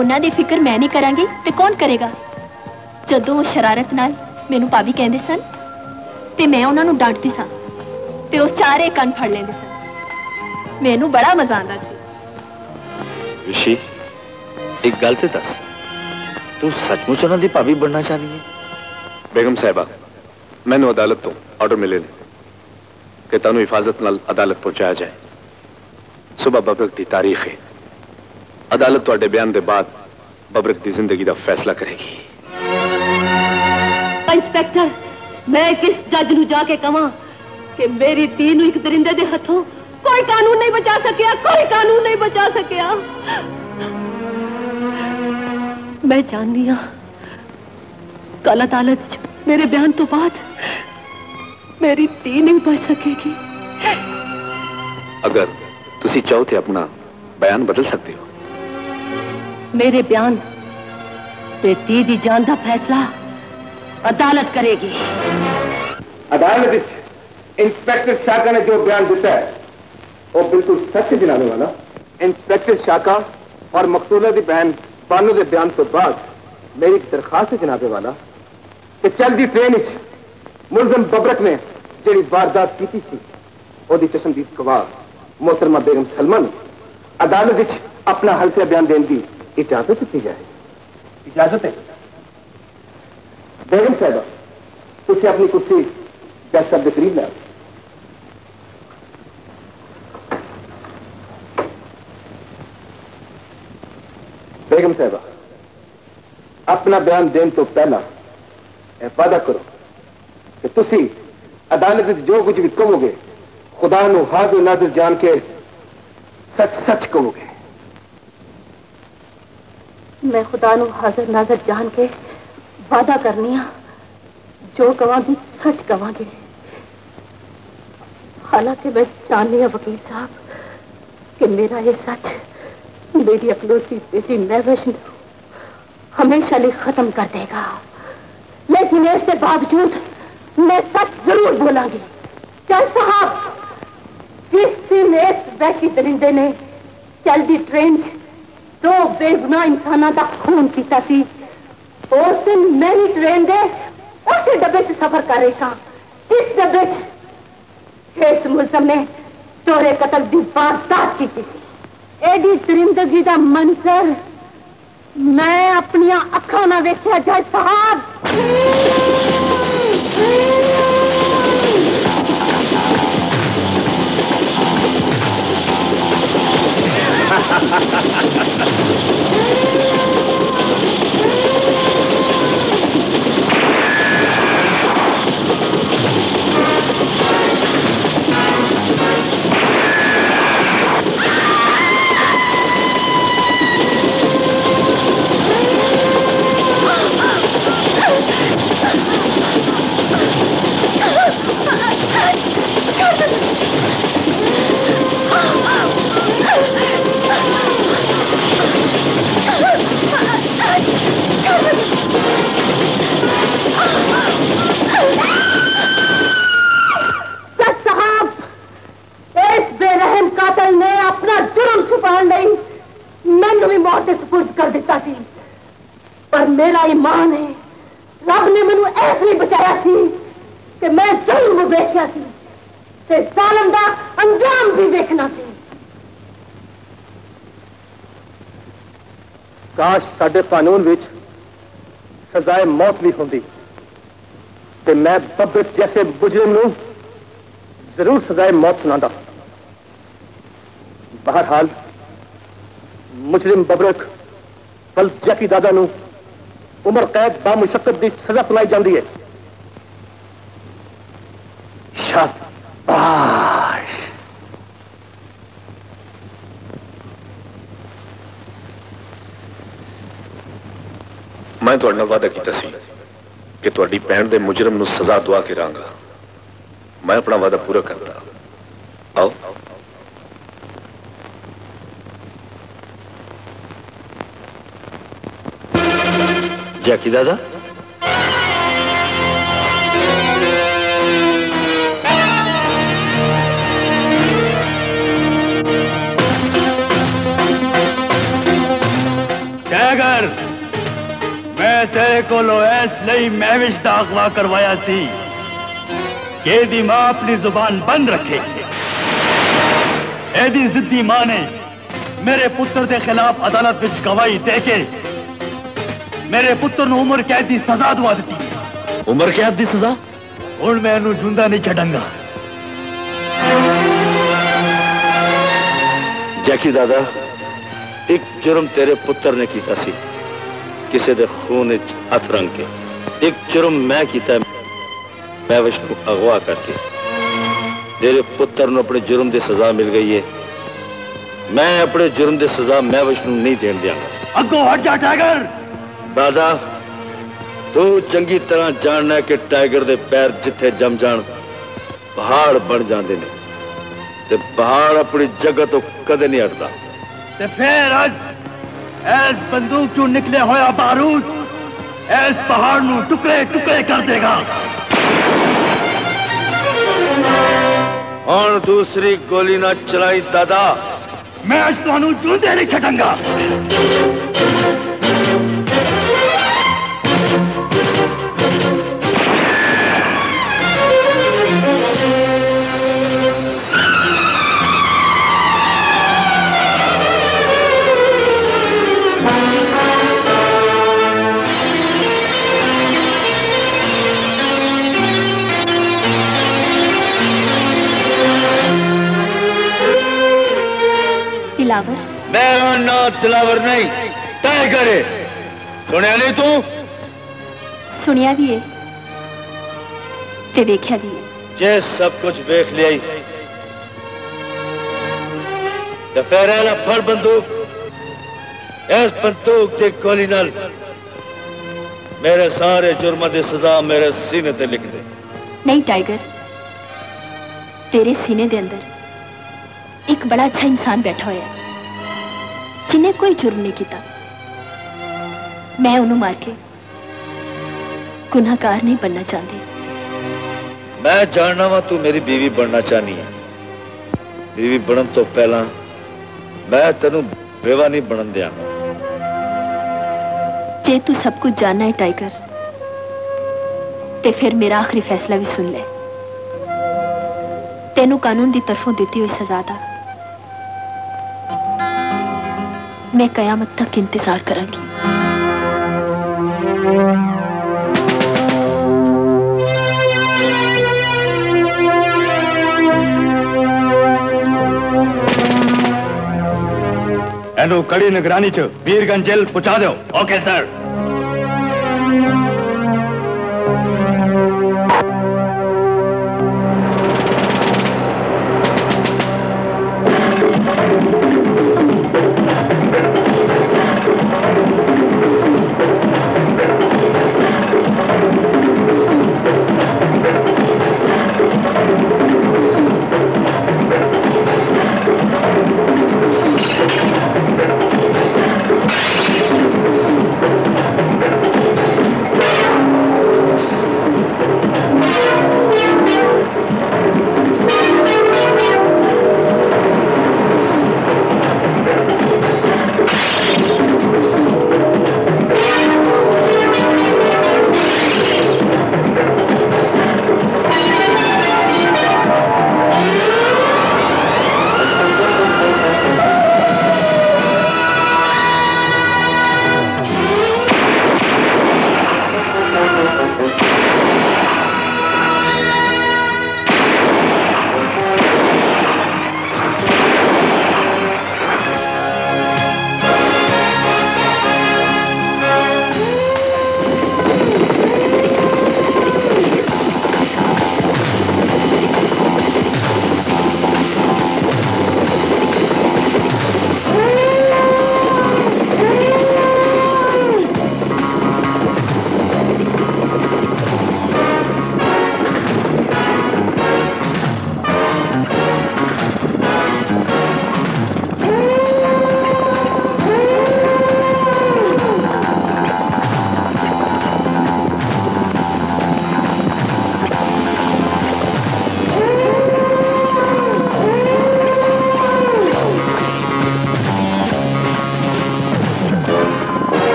उन्हां दी फिक्र मैं नहीं करांगी ते कौन करेगा? जदों शरारत नाल मैनू भाभी कहंदे सन ते मैं उन्हां नू डांटदी सां ते ओह चारे कन फड़ लैंदे सन। मैनू बड़ा मजा आता सी। ऋषि एक गल तो दस, तू सचमुच उन्होंने भाभी बनना चाहनी है? बेगम साहिबा मैनू अदालत तो ऑर्डर मिले ने कि तुहानू हिफाजत नाल अदालत पहुंचाया जाए। सुबह बबरक की तारीख है, अदालत तुहाडे बयान के बाद बबरक की जिंदगी का फैसला करेगी। इंस्पेक्टर मैं किस जज नू जाके कहां कि मेरी धी नू एक दरिंदे दे हथों कोई कानून नहीं बचा सकिया, कोई कानून नहीं बचा सकिया। मैं जाननी हां कल अदालत मेरे बयान तो बाद मेरी धी नहीं बच सकेगी। अगर तुसी चाहो तो अपना बयान बदल सकते हो। मेरे बयान ते धी दी जान का फैसला अदालत करेगी। अदालत इंस्पेक्टर शाका ने जो बयान दिता है वो बिल्कुल सच दिलाने वाला। इंस्पेक्टर शाका और मकसूदा की बहन बानू के बयान तो बाद मेरी दरखास्त जनाबे वाला कि चलती ट्रेन विच मुलजम बबरक ने जिहड़ी वारदात की सी उसदी चश्मदीद गवाह मोहतरमा बेगम सलमा अदालत विच अपना हल्फिया बयान देने की इजाजत दी जाए। इजाजत है बेगम साहबा, तुसी अपनी कुर्सी जज साहब के करीब ला। बेगम साहबा अपना बयान देने तो पहला वादा करो कि तुसी अदालत जो कुछ भी कहोगे खुदा नू हाज़िर नाज़िर जान के सच सच कहोगे। मैं खुदा नू हाज़िर नाज़िर जान के वादा करनी है, जो कवांगी सच कवांगी। हालांकि मैं जाननी है वकील साहब कि मेरा ये सच मेरी अकलौती बेटी नैवेश हमेशा लिए खत्म कर देगा, लेकिन इसके बावजूद मैं सच जरूर बोलांगी। जज साहब जिस दिन इस वैशी दरिंदे ने चलती ट्रेन दो बेगुनाह इंसानों का खून किया सी, उस दिन मैं भी ट्रेन दे उसी डब्बे च सफर कर रही था जिस डब्बे च इस मुलजम ने दोहरे कतल की वारदात की थी। एडी दरिंदगी का मंजर मैं अपनी अखां नाल वेखिया जज साहब। मेरा ईमान है रब ने मैनू ऐसे बचाया सी कि मैं जुल्म वेखिया सी ते जालम दा अंजाम भी वेखना सी। काश साडे कानून विच सजाए मौत भी होंदी ते मैं बबरक जैसे मुजरिम नू जरूर सजाए मौत सुनांदा। बहरहाल मुजरिम बबरक कल जकी दादा नू उम्र कैद बामुशक्कत की सजा सुनाई जाती है। शाबाश। मैं तुहाडे नाल वादा किया सी कि तुहाडी भैण दे मुजरम नू सजा दुआ के रांगा। मैं अपना वादा पूरा करता। आओ जैकी दादा। टाइगर मैं तेरे को इसलिए महविश का अगवा करवाया सी कि दी मां अपनी जुबान बंद रखे एदी जिद्दी मां ने मेरे पुत्र के खिलाफ अदालत में गवाही दे के मेरे पुत्र ने उम्र कैद की सजा दवा दी। उम्र कैद की सजा? हुण मैं इन्हूं जिंदा नहीं छड्डांगा। जैकी दादा, एक जुर्म तेरे पुत्र ने कीता सी, किसी दे खून विच हथ रंग के। एक जुर्म मैं कीता, मैं विष्णु अगवा करके। तेरे पुत्र ने अपने जुर्म की सजा मिल गई है, मैं अपने जुर्म की सजा मैं विष्णु नहीं देन दियांगा। अगो हट जा टाइगर। दादा, तू चंगी तरह जानना है कि टाइगर के पैर जिथे जम जान पहाड़ बन जाते हैं, ते पहाड़ अपनी जगह तो कदे नहीं हटता। ते फिर आज इस बंदूक चो निकले होया बारूद इस पहाड़ नू टुकड़े टुकड़े कर देगा। और दूसरी गोली ना चलाई दादा, मैं आज तुहानू जिंदा नहीं छड्डांगा। मेरा ना दिलावर नहीं, टाइगर है। सुनिया नहीं तू? सुनिया भी है ते देखा भी है। जे सब कुछ देख लिया तो फिर ऐला फड़ बंदूक, इस बंदूक की गोली नाल मेरे सारे जुर्म की सजा मेरे सीने ते लिख दे। नहीं टाइगर, तेरे सीने के अंदर एक बड़ा अच्छा इंसान बैठा हुआ है जिन्हें कोई जुर्म नहीं किया। मैं उन्हें मार के गुनाहगार नहीं बनना चाहती। मैं जानना वा तू मेरी बीवी बनना चाहनी है। बीवी बनन तो पहला मैं तेनू बेवा नहीं बनन दिया। जे तू सब कुछ जानना है टाइगर, ते फिर मेरा आखिरी फैसला भी सुन ले। तेनू कानून की तरफों दी हुई सजा दा मैं कयामत तक इंतजार करूंगी। एनू कड़ी निगरानी च वीरगंज जेल पहुंचा दो। Okay sir.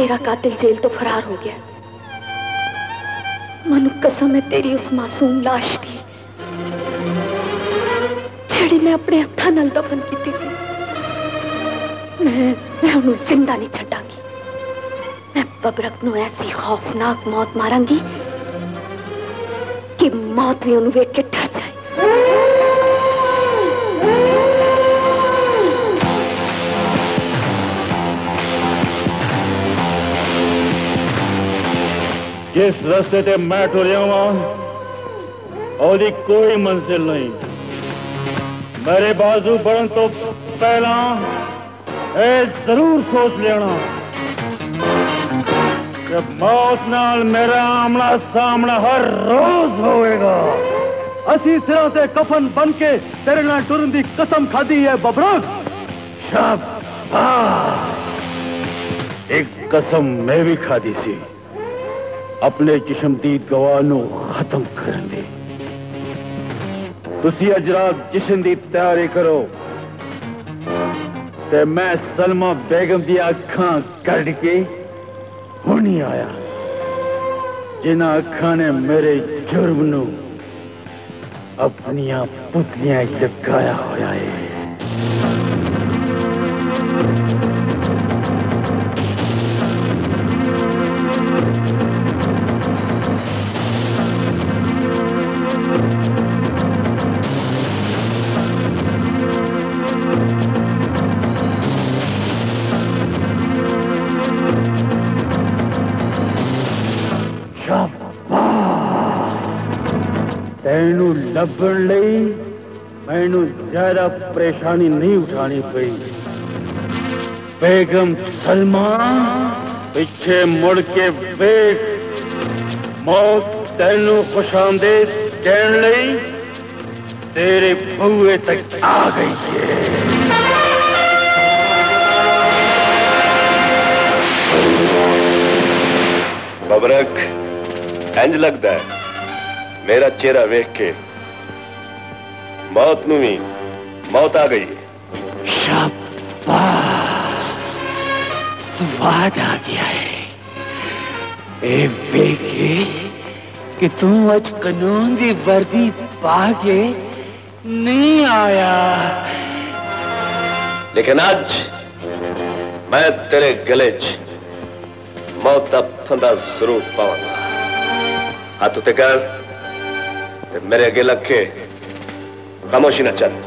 तेरा कातिल जेल तो फरार हो गया। मनु कसम है तेरी उस मासूम लाश की छेड़ी मैं अपने हथा नाल दफन की थी। मैं मैं उन्हें जिंदा नहीं छड़ांगी। मैं बबरक नु ऐसी खौफनाक मौत मारांगी कि मौत भी उन्हें वेख के डर जाए। जिस रस्ते ते मैं टुरिया और कोई मंजिल नहीं। मेरे बाजू बढ़न तो पहला ए जरूर सोच लेना कि मौत नाल मेरा आमना सामना हर रोज होएगा। असी सिरों से कफन बन के तेरे नाल टुरन दी कसम खादी है बबरक। शाबाश, एक कसम मैं भी खादी सी अपने चश्मदीद गवाह नू खत्म करन दी। तुसी अज रात जश्न दी तैयारी करो ते मैं सलमा बेगम दी अखां कट के हुणी आया जिन्हां अखां ने मेरे जुर्म नू अपनियां पुतलियां लटकाया होया है। लभण लई मैनू ज्यादा परेशानी नहीं उठानी पई। बेगम सलमा पिछे मुड़ के वेख, मौत तैनू खुशामदेद कहण लई तेरे बूहे तक आ गई है। बबरक, इंज लगदा है मेरा चेहरा वेख के मौत नुवी मौत आ गई। शाबाश, स्वाद आ गया है। ए वेखे कि तू अज कानून की वर्दी पा के नहीं आया, लेकिन आज मैं तेरे गले च मौत का फंदा जरूर पाऊंगा। हाथ उते कर ते मेरे अगे लग के खामोशी न चल।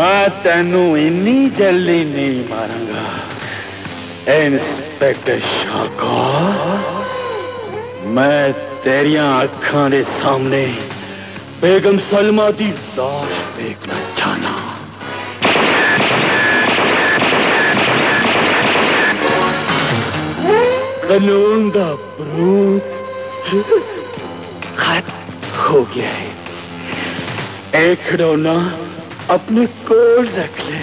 मैं तेनू इन्नी जल्दी नहीं मारूंगा इंस्पेक्टर शाका। मैं तेरिया अखां दे सामने बेगम सलमा दी लाश देखना चाहना। कानून दा बरूद खत्म हो गया है। एक खिडौना अपने कोल रख ले।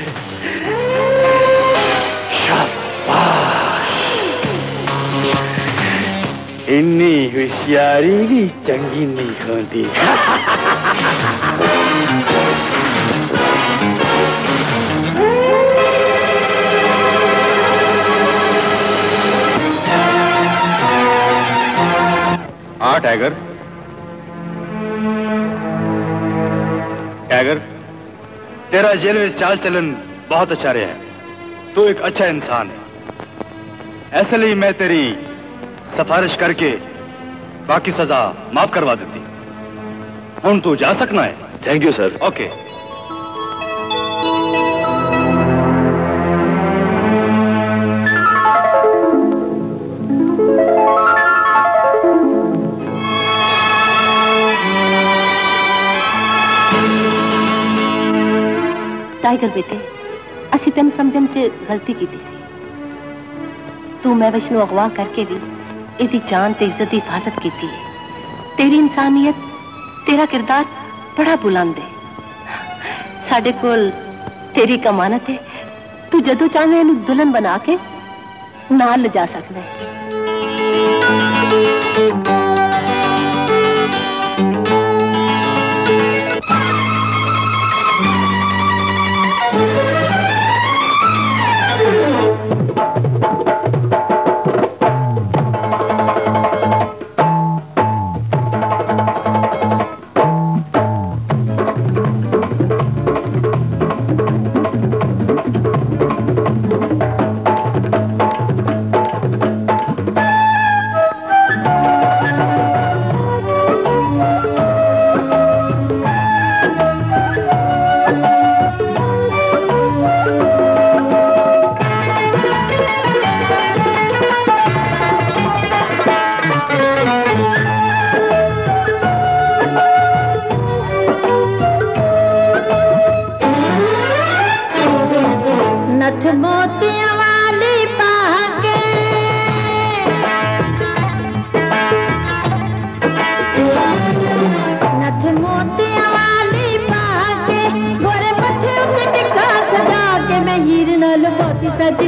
शाबाश, इन्नी होशियारी भी चंगी नहीं होती। आ टाइगर, टाइगर तेरा जेल में चाल चलन बहुत अच्छा रहा है। तू एक अच्छा इंसान है, ऐसे लिए मैं तेरी सिफारिश करके बाकी सजा माफ करवा देती। हुन तू जा सकना है। Thank you sir. Okay. Tiger बेटे असी तेन समझन च गलती की तू मैं वैष्णु अगवा करके भी इसकी जान ते इज्जत की हिफाजत की है। तेरी इंसानियत तेरा किरदार बड़ा बुलंद है साढ़े कोल तेरी कमानत है तू जदों चाहे इनू दुल्हन बना के नाल ले जा सकना है। सजा के मैं हीर नाल बहुत सज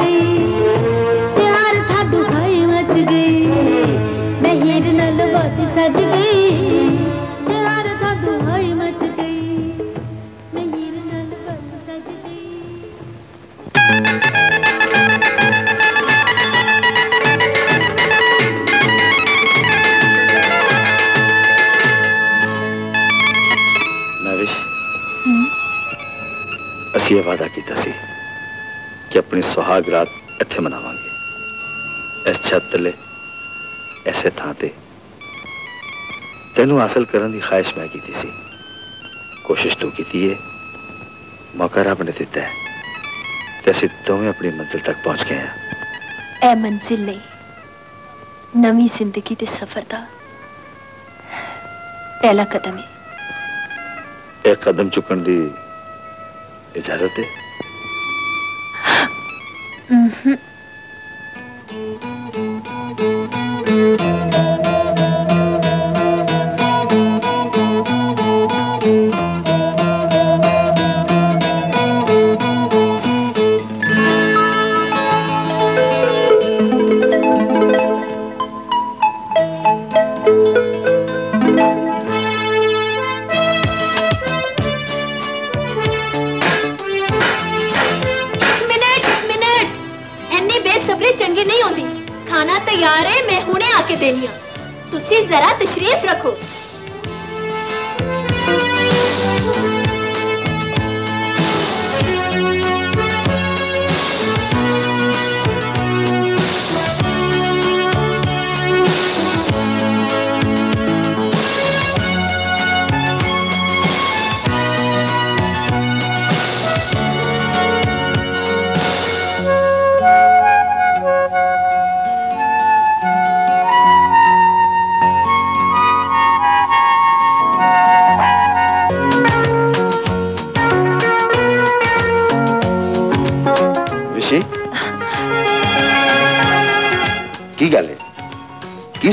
गई ते हर था दुखा असी यह वादा किया सी कि अपनी सुहाग रात इत्थे मनावांगे, इस छत तले, ऐसे थां ते। तेनू हासिल करने की ख्वाहिश मैं की सी, कोशिश तू की है, मौका रब ने दिता है, ते असी दोवें अपनी मंजिल तक पहुंच गए हैं। ए मंजिल नहीं, नवी जिंदगी के सफर का पहला कदम है। एक कदम चुकन की इजाजत है?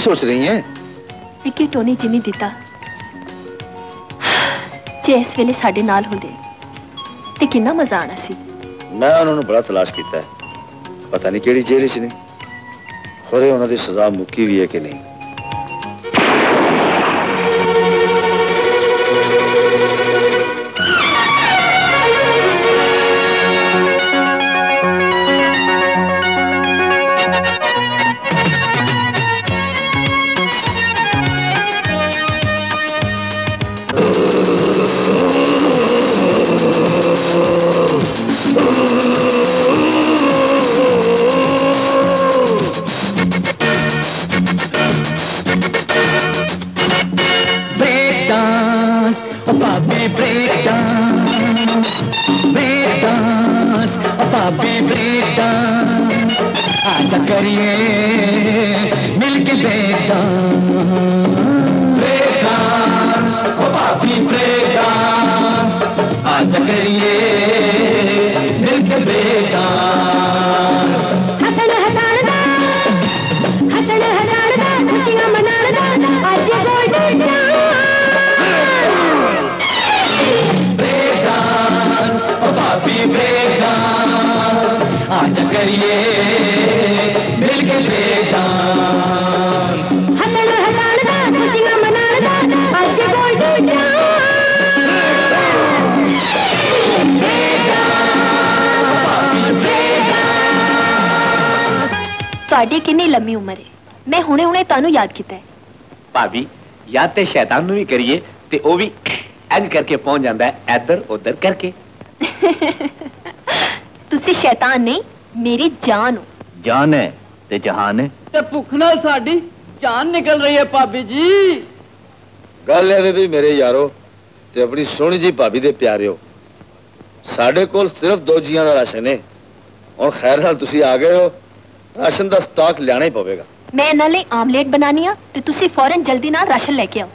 सोच रही है विकेट होने जिनी दिता जे इस वेले साडे नाल होंदे ते कितना मजा आना सी। मैं उन्होंने बड़ा तलाश किया, पता नहीं केड़ी जेल च ने, खरे उन्हों दी सजा मुक्की भी है कि नहीं। भाभी या ते शैतान भी करिए ते ओ भी एंज करके पहुंच जाता है इधर उधर करके। तुसी शैतान नहीं, मेरी जान हो। जान है ते जहान है ते भुख नाल साडी जान निकल रही है। भाभी जी गल है भी मेरे यारो ते अपनी सोहनी जी भाभी दे प्यारे हो, साडे कोल सिर्फ दो जियां दा राशन है। और खैर नाल तुसी आ गए हो, राशन दा स्टॉक लियाना ही पवेगा। मैं नाले आमलेट बनानी है तो तुसी फौरन जल्दी ना राशन लेके आओ।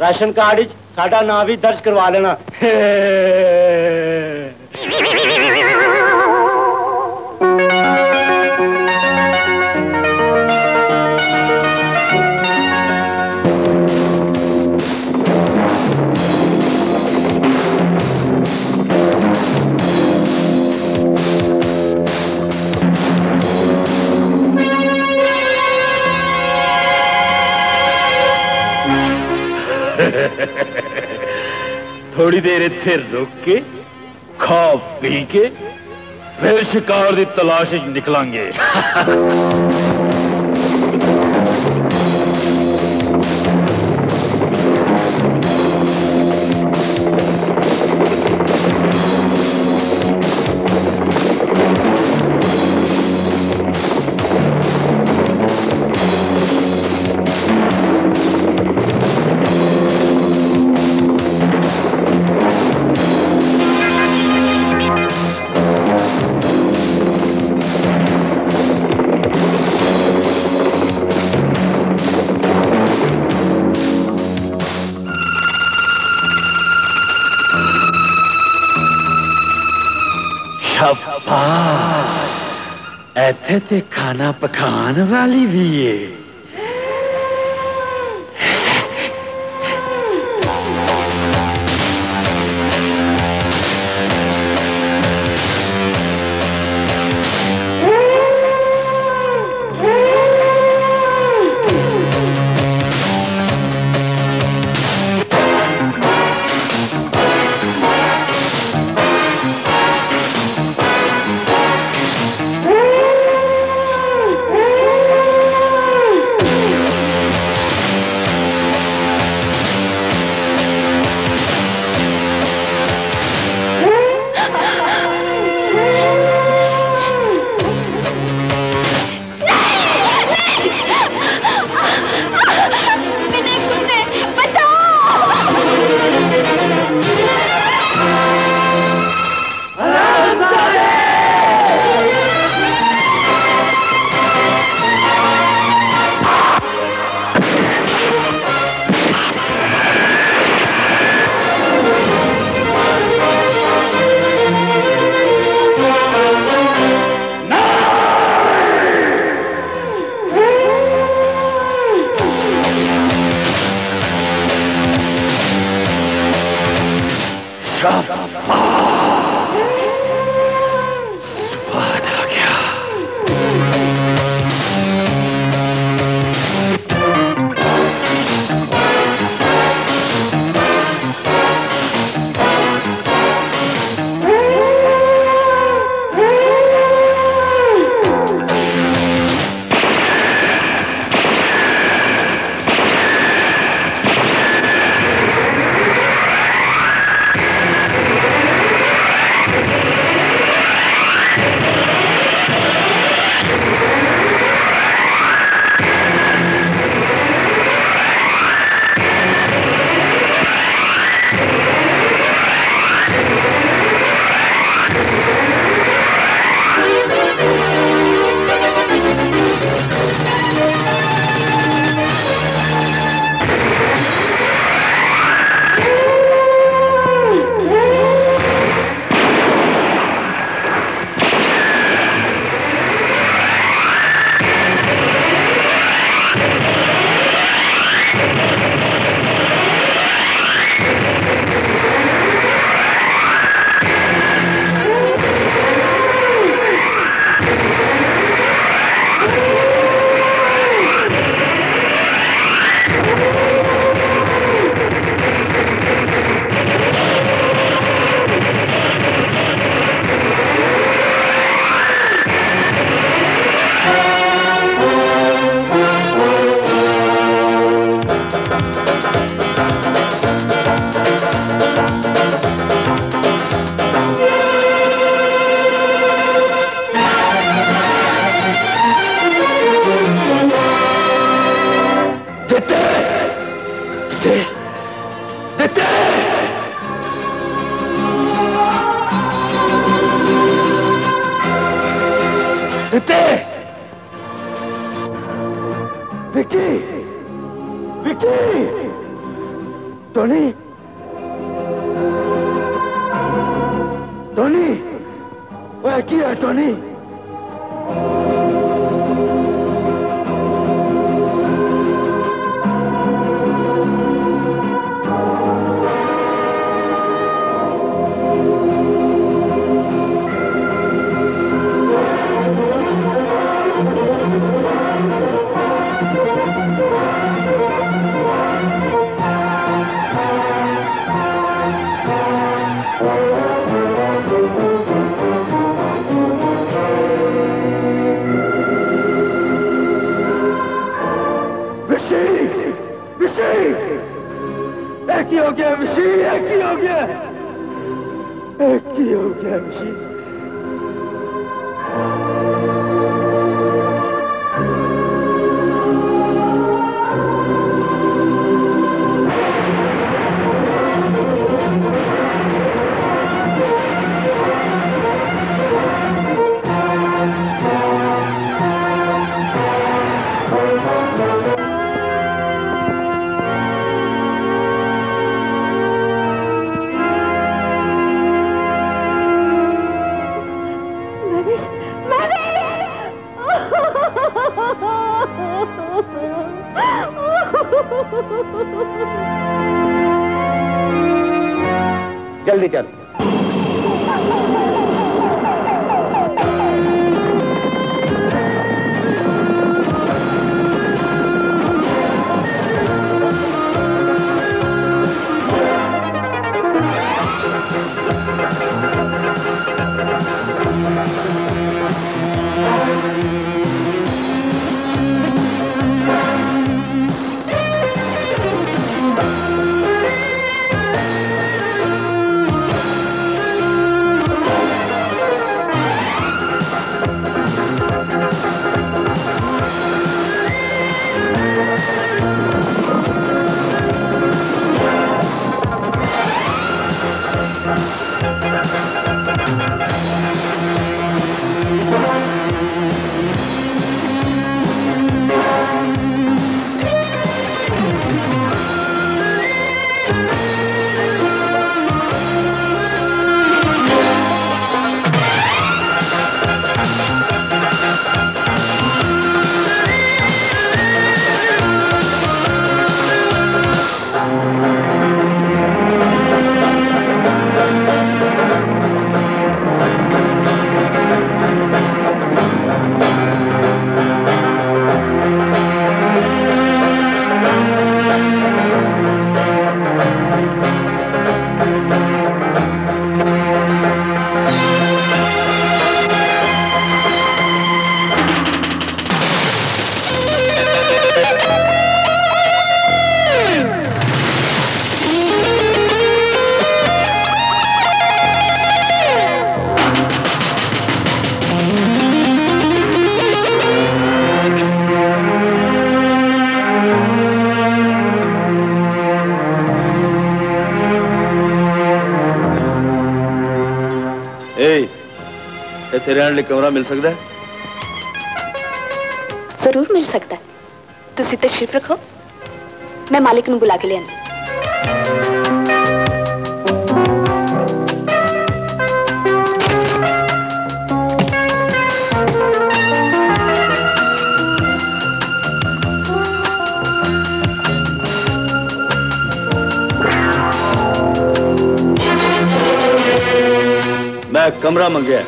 राशन कार्ड इच साडा नाम भी दर्ज करवा लेना। थोड़ी देर इत्थे रुक के खा पी के फिर शिकार की तलाश निकलांगे। छपास ऐथे ते खाना पकान वाली भी है। जल्दी चल। तेरे कमरा मिल सकता है? जरूर मिल सकता है। तुसी तशरीफ रखो, मैं मालिक नूं बुला के ले आनी। मैं कमरा मंगया,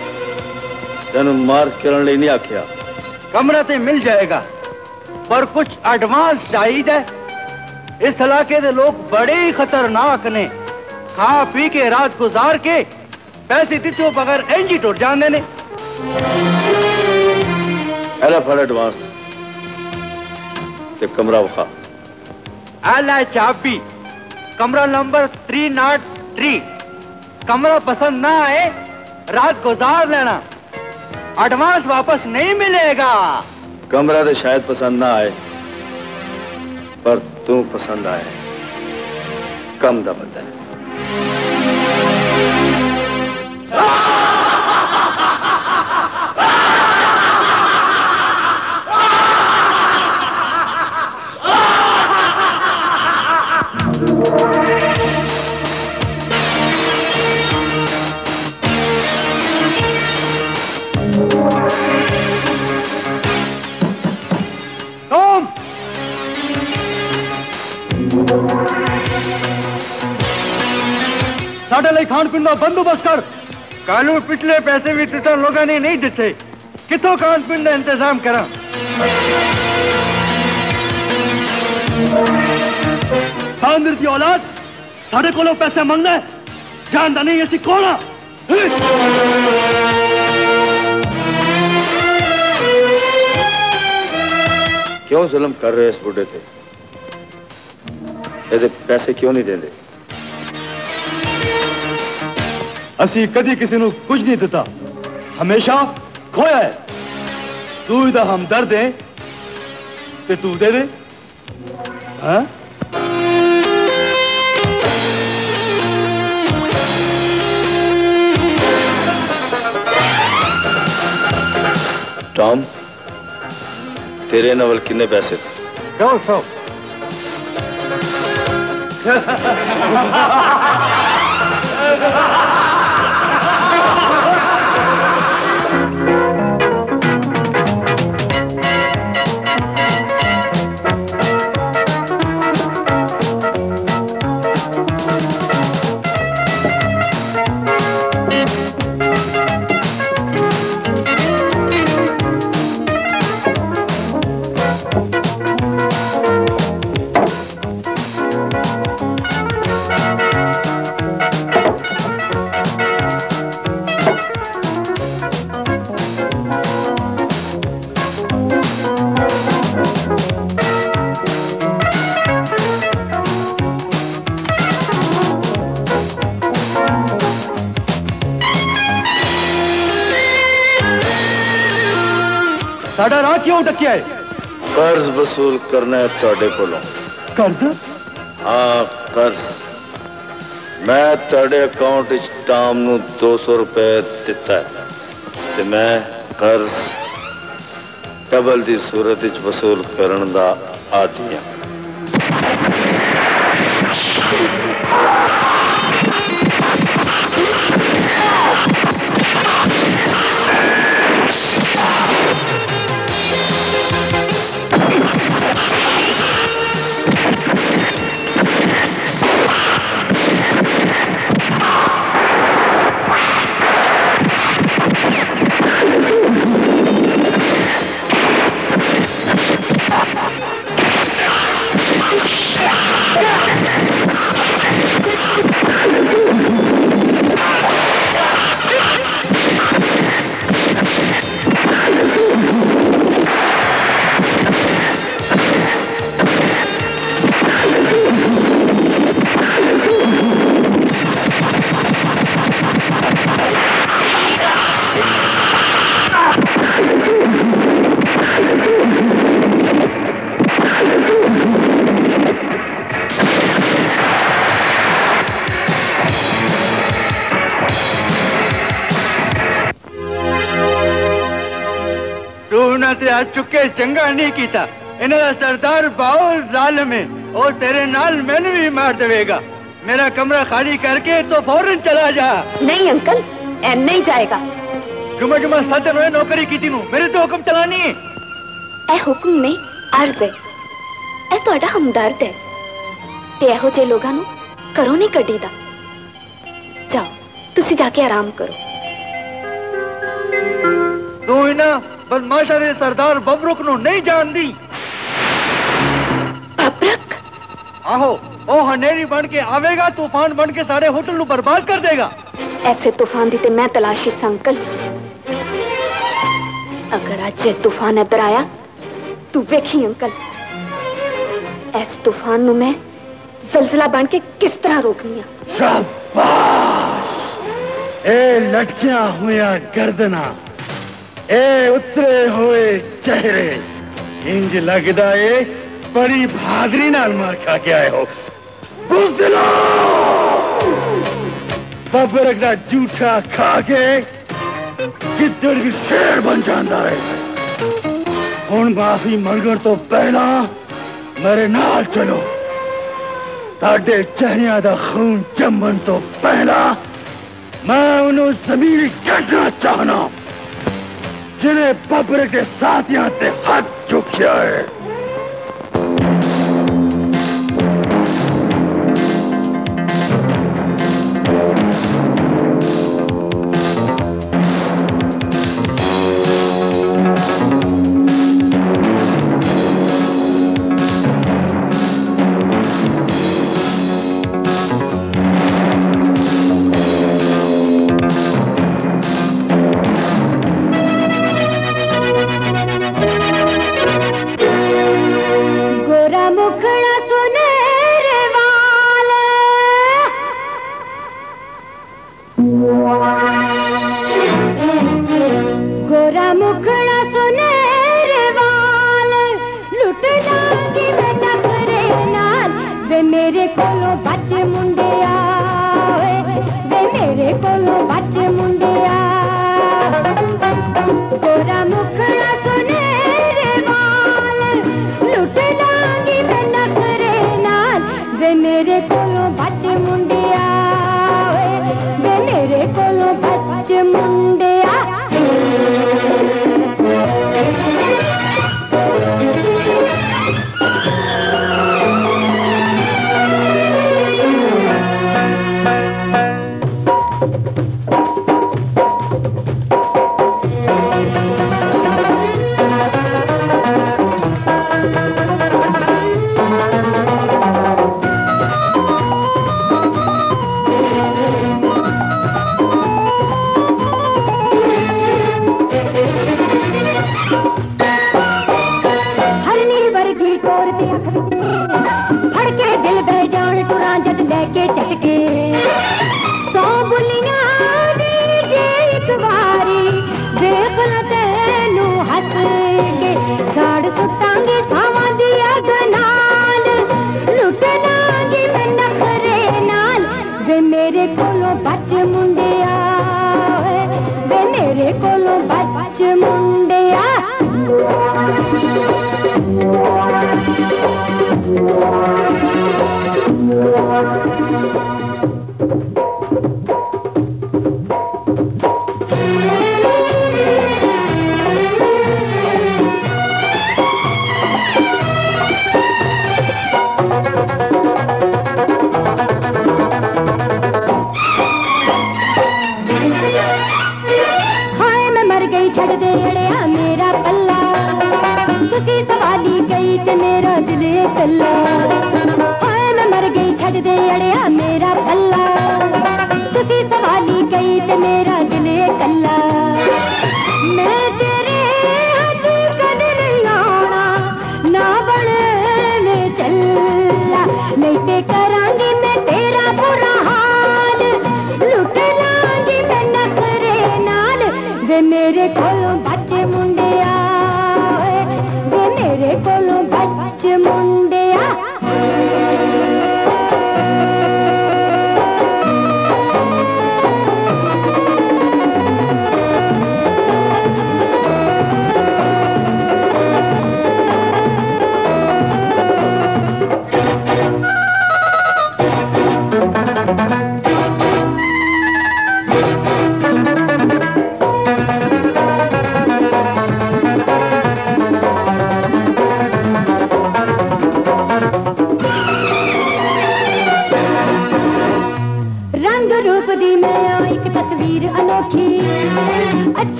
तेन मार करने नहीं आख्या। कमरा तो मिल जाएगा, पर कुछ एडवांस चाहिए। इस इलाके के लोग बड़े ही खतरनाक ने, खा पी के रात गुजार के पैसे दित्तों बगैर इंज ही टुट जाते ने। एला फड़ एडवांस ते कमरा वखा। एला चाबी, कमरा नंबर तीन सौ तिरासी। कमरा पसंद ना आए, रात गुजार लेना। एडवांस वापस नहीं मिलेगा। कमरा तो शायद पसंद ना आए, पर तू पसंद आए। कम दा बंदा है। खान पीन का बंदोबस्त कर। कालू पिछले पैसे भी तुसा लोगों ने नहीं दिते, कितों खान पीन का इंतजाम करा। सांदर की औलाद साढ़े को पैसे मंगना है, जानता नहीं ऐसी कौन क्यों जुल्म कर रहे इस बुढ़े थे? ये पैसे क्यों नहीं देते? असी कदी किसी को कुछ नहीं दिता, हमेशा खोया है। तू इदा हम दर्द है ते तू दे दे। हाँ? टॉम, तेरे नवल कितने पैसे? डॉल सौ। साडा राह क्यों ढकिया है? कर्ज वसूल करना है तुहाडे कोलों। कर्ज? हाँ कर्ज। मैं तुहाडे अकाउंट विच टाम नू दो सौ रुपए दिता है ते मैं कर्ज डबल दी सूरत विच वसूल करन दा आदी हां। चुके चंगा नहीं किया इन्होंने सरदार बहुत जालिम है और तेरे नाल मैंने भी मार देगा। मेरा कमरा खाली करके तो फौरन चला जा। नहीं अंकल एन नहीं जाएगा। जुम्मे जुम्मे साथ में नौकरी की थी मेरे तो हुक्म चलानी है। ए हुक्म नहीं अर्ज है। ए तुहाडा हमदर्द है ते इहो जे लोगां नूं घरों नहीं कड्डीदा। जाओ तुसी जाके आराम करो। तू ही ना बदमाशा ने सरदार बबरुक नू नहीं जान दी। बबरुक? आहो ओ हनेरी बन के आवेगा तूफान बन के सारे होटल नू बर्बाद कर देगा। ऐसे तूफान दी ते मैं तलाशी सां अंकल। अगर आज ये तूफान इधर आया तू वेखी अंकल ऐस तूफान नू मैं जलजला बन के किस तरह रोकनी है। शाबाश ए लटकिया हुआ गर्दना ए उतरे हुए चेहरे इंज लगदा ए बड़ी बहादुरी नाल मार खा के आए हो। बुज़दिलो बबरक दा जूठा खा के गिद्दड़ दी शेर बन जांदा है। हुण माफी मंगण तो पहला मेरे नाल चलो। ताडे चेहरियां दा खून जमण तो पहला मैं उन्हों जमीन कड्डना चाहना जिन्हें बबरे के साथ यहाँ से हाथ चुकिया है। वे मेरे कोलों बच मुंडिया, वे मेरे कोलों बच मुंडिया।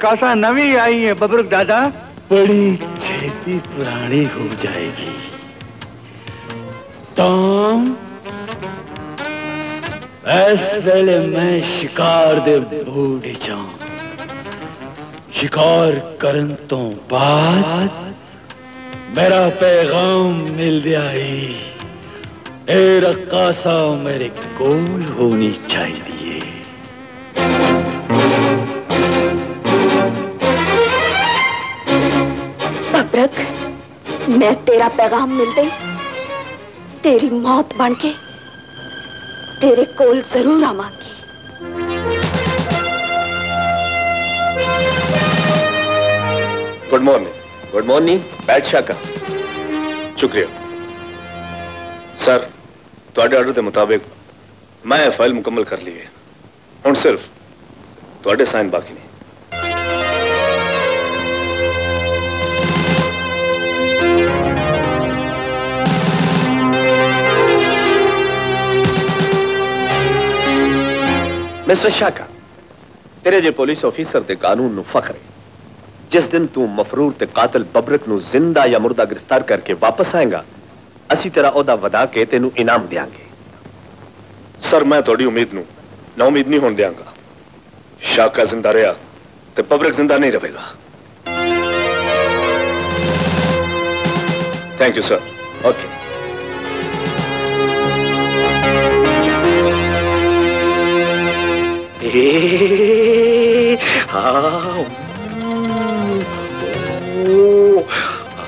कासा नवी आई है बबरुक दादा, बड़ी छेती पुरानी हो जाएगी। टॉम, पहले मैं शिकार दे बूढ़ी जाऊं, शिकार करन तो बाद मेरा पैगाम मिल जाए। ए रक्कासा मेरे कोल होनी चाहिए। मैं तेरा पैगाम मिलते तेरी मौत बनके तेरे कोल जरूर आवांगी। Good morning. गुड मॉर्निंग बादशाह का शुक्रिया सर, थोड़े आर्डर के मुताबिक मैं फाइल मुकम्मल कर ली है, हुण सिर्फ थोड़े साइन बाकी ने। मिस्टर शाका, तेरे जे पुलिस ऑफिसर ते कानून नू फखर है। जिस दिन तू मफरूर ते कातल बबरक नू जिंदा या मुर्दा गिरफ्तार करके वापस आएगा, असी तेरा ओहदा वदा के तेनू इनाम देंगे। सर मैं थोड़ी उम्मीद नू ना उम्मीद नहीं होने देंगा। शाका जिंदा रहा ते बबरक जिंदा नहीं रहेगा। Thank you sir. ओके ए, आ, ओ, आ,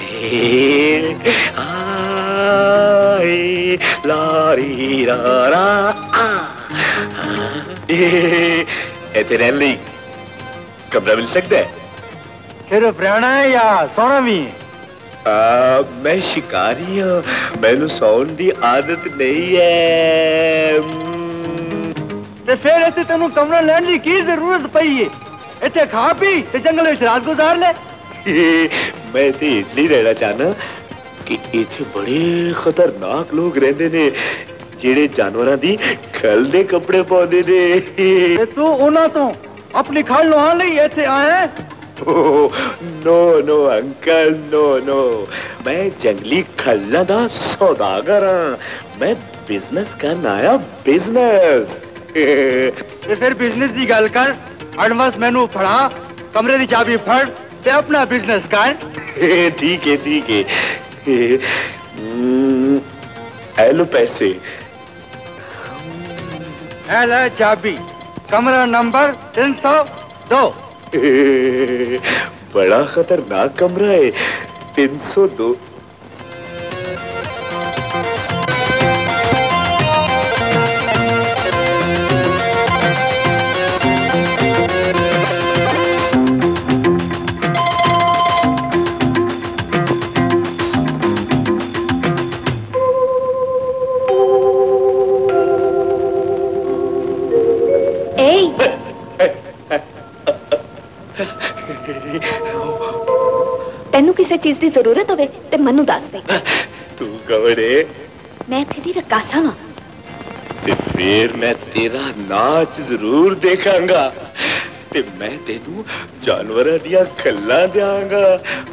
ए, आ, ए, लारी रा रा आ, ए, ए, तेरे लिए कमरा मिल सकता है? सिर्फ रहना है या सोना भी? आ, मैं शिकारी हूँ, मैनू सौन की आदत नहीं है। फिर ऐसे तेन कमरा लैंड की की जरूरत पई है? इतने खा पी ते जंगल में रात गुजार ले। मैं इतने इसलिए रहना चाहना कि इतने बड़े खतरनाक लोग रहते ने जेड़े जानवरों की खल के कपड़े पाते ने। तू उन्होंने तो अपनी खल लुहान लई इतने आया है? Oh, no, no, uncle, no, no. मैं जंगली खल्ला दा सौदागर हूं। मैं बिजनेस का नाया बिजनेस। ते फिर बिजनेस दी गल कर, एडवांस मैनू फड़ा, कमरे दी चाबी फड़ ते अपना बिजनेस कर। ठीक है ठीक है, ऐ लो पैसे, ऐ लो चाबी, कमरा नंबर तीन सौ दो। बड़ा खतरनाक कमरा है, तीन सौ दो। चीज की जरूरत होवे ते मनु दस दे। तू कौन है? मैं तेरी रकासा हां। ते फिर मैं तेरा नाच जरूर देखांगा ते मैं तेनू जानवरां दियां खल्लां देवांगा,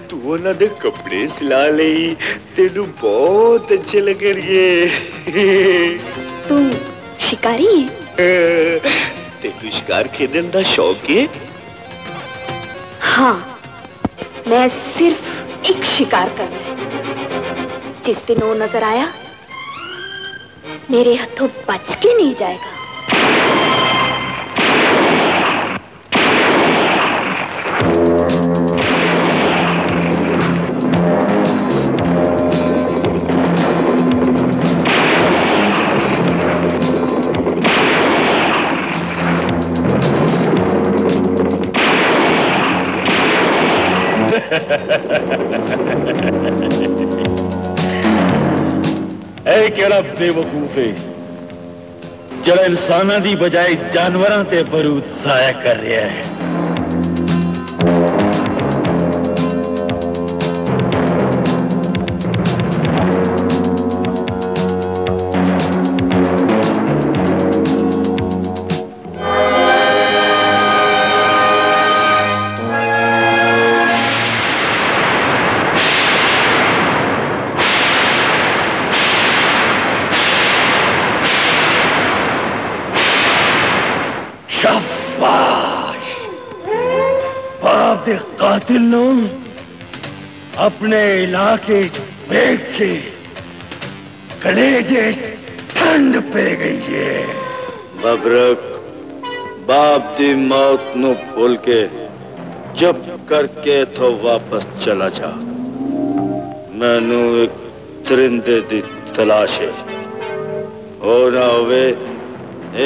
तू उन्हां दे कपड़े सिला ले, तेनू बहुत अच्छे लगेंगे। तू शिकारी है? तेनू शिकार खेलण दा शौक है? हां, मैं सिर्फ एक शिकार करना है। जिस दिन वो नजर आया मेरे हाथों बच के नहीं जाएगा। बेवकूफ है जरा इंसाना की बजाय जानवरों ते बरूद साया कर रहा है। अपने इलाके देख के कलेजे ठंड पे गई है। बबरक बाप दी मौत नु भूल के चुप करके तो वापस चला जा। मैनू एक त्रिंदे दी तलाश है, हो ना होवे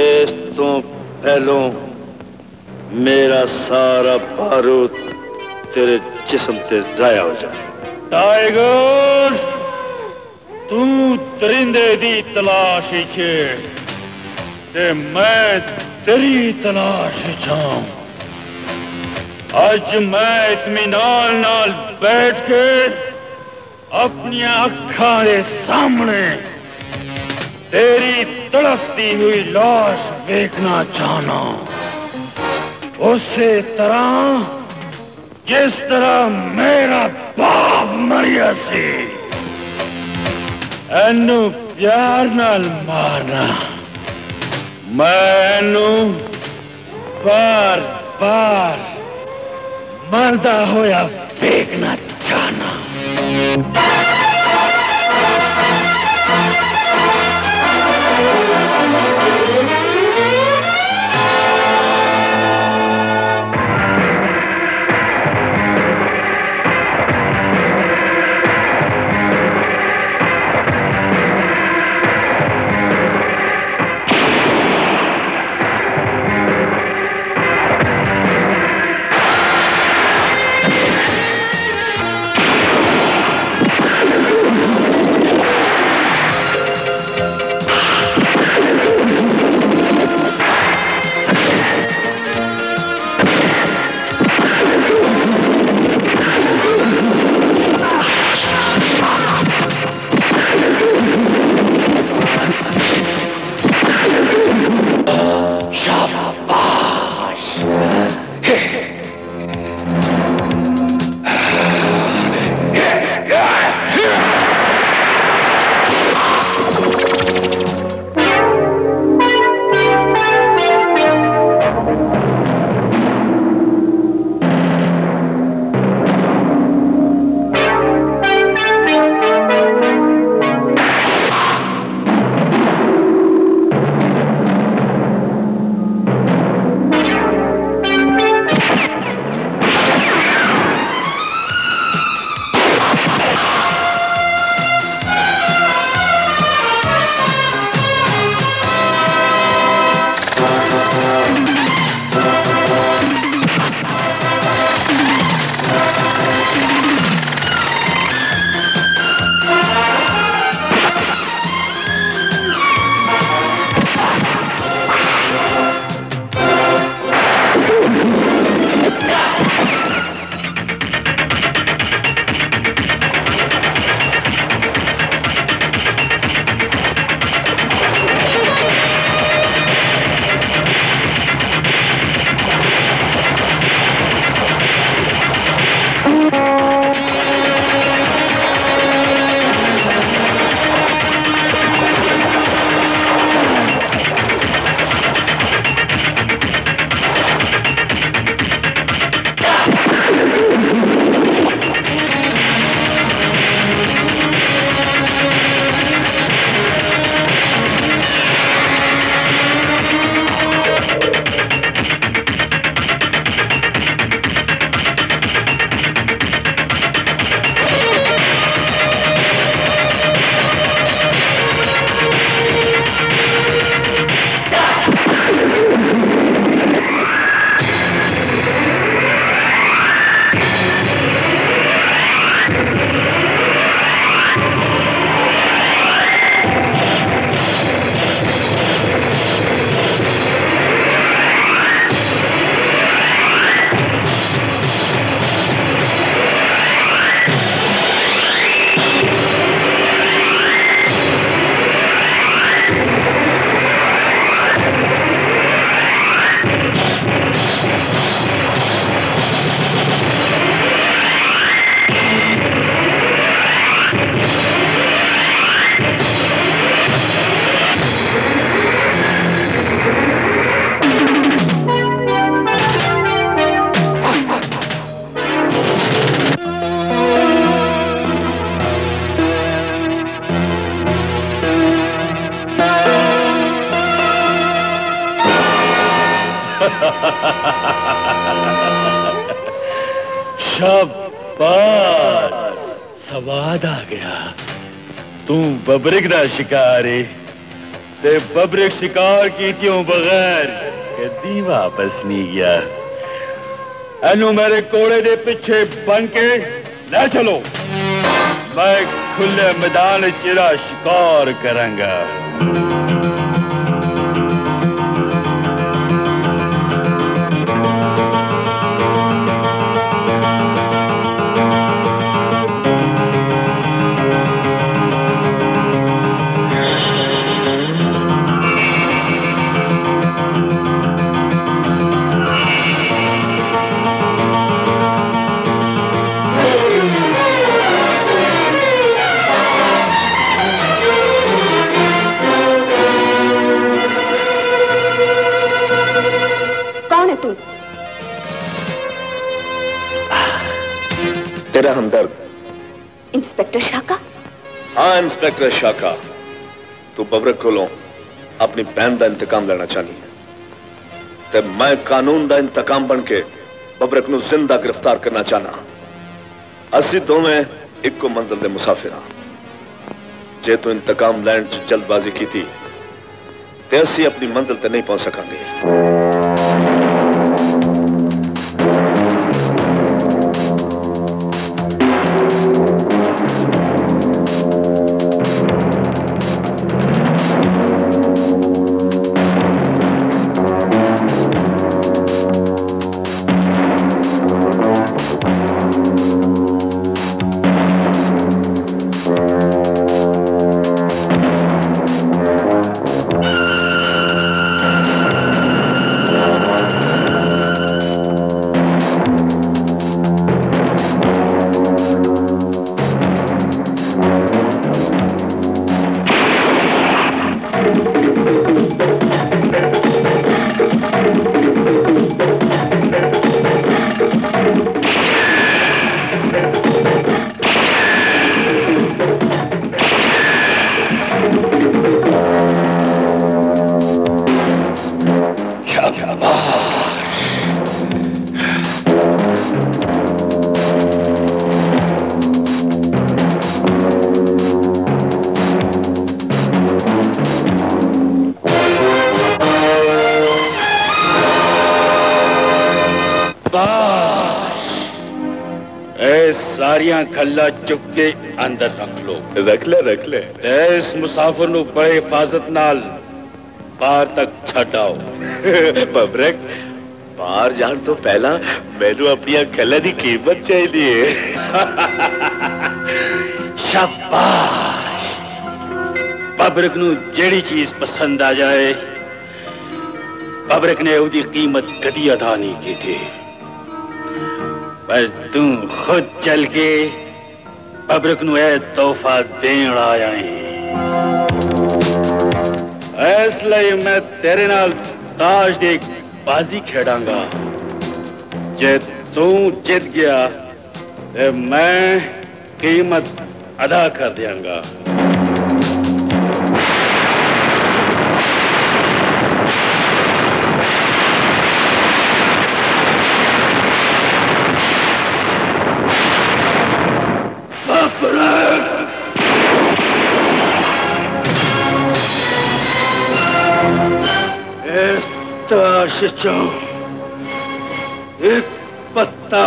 इस तो पहलों मेरा सारा बारूद तेरे जिस्म ते जाया हो जाए। टाइगर तू तरिंदे दी तलाश च ते मैं तेरी तलाश च आं। अज मैं इत्मीनान नाल बैठ के अपनी अखां दे सामने तेरी तड़फती हुई लाश देखना चाहना, उसे तरह जिस तरह मेरा बाप मरिया से। एनू प्यार नाल मारना, मैनू बार बार मरदा होया देखना चाहना। शाबाश, स्वाद आ गया। तू बबरिक ना शिकारी, ते बबरिक शिकार की त्यों बगैर कदी वापस नहीं गया। एनू मेरे कोड़े दे पिछे बन के ले चलो, मैं खुले मैदान चिरा शिकार करांगा। तेरा हमदर्द इंस्पेक्टर शाका। हाँ इंस्पेक्टर शाका, तू बबरक कोलों अपनी बहन का इंतकाम लेना चाहनी है, ते मैं कानून का इंतकाम बन के बबरक नू जिंदा गिरफ्तार करना चाहना। असी दोवें इक्को मंजिल के मुसाफिर हाँ। जे तू इंतकाम लैंड जल्दबाजी की थी, ते असी अपनी मंजिल ते नहीं पहुंच सकांगे। खल्ला चुक के अंदर रख लो। रख ले रख ले। इस मुसाफिर नू बड़े हिफाजत नाल बाहर तक छड़ाओ। बबरक बाहर जान तो पहला मैनू अपनी खल्ला दी कीमत चाहिए। शाबाश, बबरक नू जेड़ी चीज पसंद आ जाए, बबरक ने उसकी कीमत कदी अदा नहीं की थी। बस तू खुद चल के बबरक नू ए तोहफा देण आया है, इसलिए मैं तेरे नाल ताश दी बाजी खेड़ांगा। जे तू जीत गया ते मैं कीमत अदा कर देंगा। एक पत्ता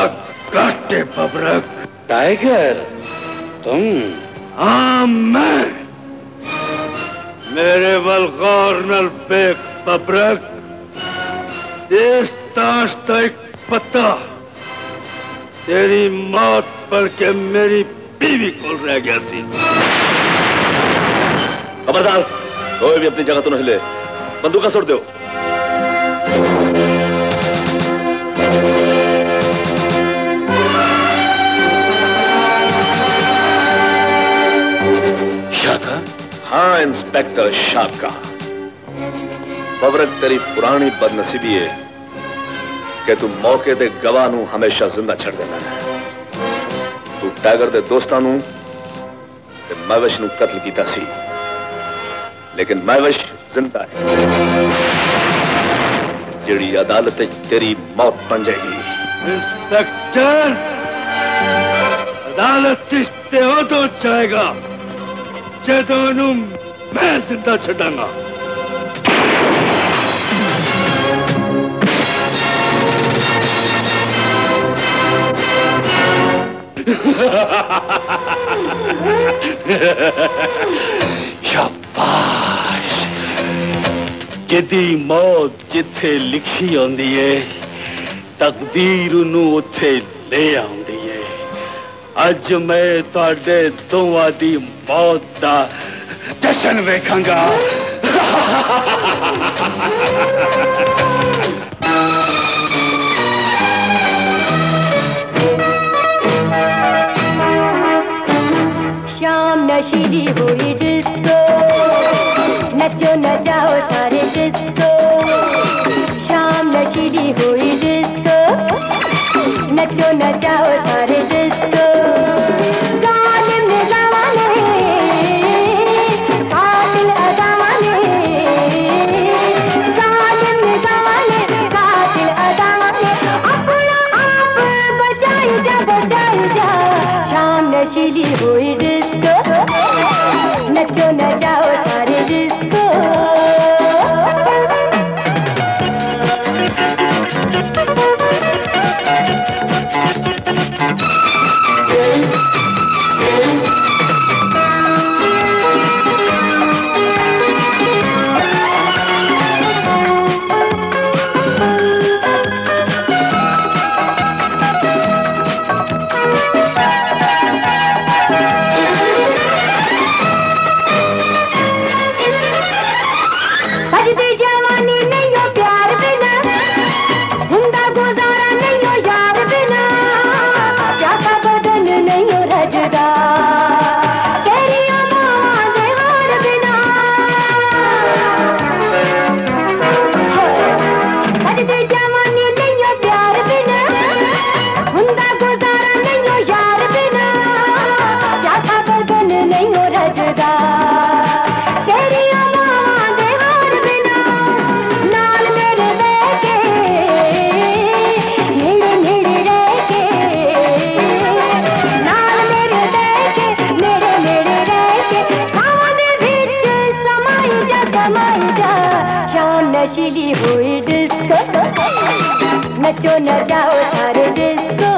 काटे बबरक। टाइगर तुम? हाँ मैं। मेरे वल गौर नल बेक बबरक, इस ताश का एक पत्ता तेरी मौत पर के मेरी बीवी को रह गया थी। खबरदार, कोई भी अपनी जगह तो नहीं ले, बंदूक छोड़ दो। शाका? हाँ इंस्पेक्टर शाका, बबरक तेरी पुरानी बदनसीबी है कि तू मौके दे गवाह नू हमेशा जिंदा छड़ देना है। तू टाइगर दे दोस्तां नू ते मवेश नू कत्ल कीता सी, लेकिन मवेश जिंदा है। तेरी अदालत तेरी मौत बन जाएगी। इंस्पेक्टर, अदालत इस्ते हो तो जाएगा, जे दोनों मैं जिंदा छड़ांगा। शाबाश, जिदी मौत जिथे लिखी आंदी है तकदीर नू उथे ले आंदी है। अज मैं तुहाडे दोवां दी मौत दा जश्न वेखांगा। नशीली हुई डिस्को, नचो नचाओ सारे डिस्को। शाम नशीली हुई डिस्को, नचो नचाओ सारे डिस्को। जालिम ज़माने, कातिल ज़माने, जालिम ज़माने, कातिल ज़माने, अपना आप बचाई जा, बचाई जा। शाम नशीली हुई डिस्को, नचो नचाओ सारे डिस्को। नशीली हुई डिस्को, नचो नचाओ सारे डिस्को।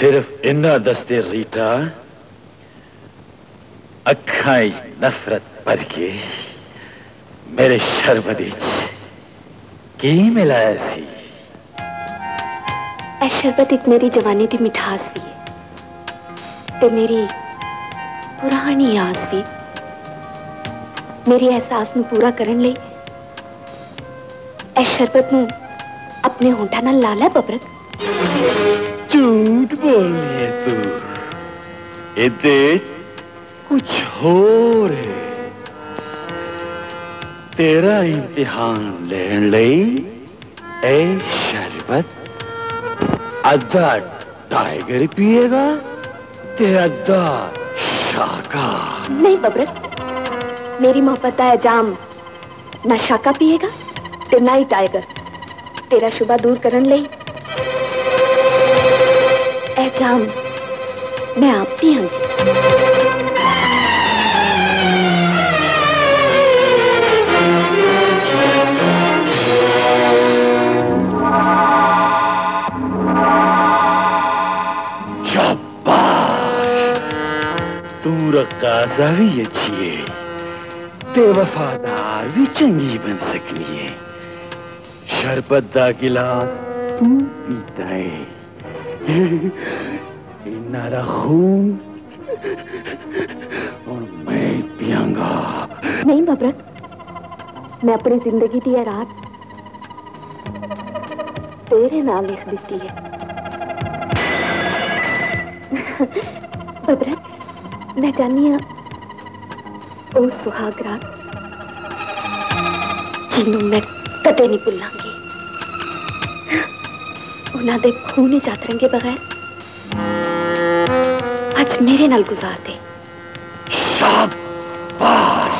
सिर्फ इन्ना दस्ते रीटा, अखाई नफरत भर के मेरे शर्म विच की मिलाया सी। ए शरबत इत मेरी जवानी दी मिठास भी है ते मेरी पुरानी आस भी। मेरी एहसास नू पूरा करन लई ए शरबत नू अपने होंठा नाल लाला बबरत। झूठ बोलनी है तू, इदे कुछ होर है। तेरा इम्तिहान लेन लई ए शरबत अद्धा टाइगर पिएगा ते अद्धा शाका। नहीं बबरत, मेरी मोहब्बत है जाम ना शाका पिएगा ते ना ही टाइगर। तेरा शुबा दूर करन लई ए जाम मैं आप पीऊंगी। रक्काज़ा भी अच्छी है ते वफादार भी चंगी बन सकनी है। शरबत दा गिलास तू पीता है, इन्ना रा खून और मैं पियांगा। नहीं बबरक, मैं अपनी जिंदगी दी रात तेरे नाम लिख दी है। बबरक मैं जानी हाँ ओ सुहाग रात जिन्हों मैं कदे नहीं भुलांगी। उन्हां दे खूने जातरंगे बगैर अज मेरे नाल गुजार दे। शाबाश,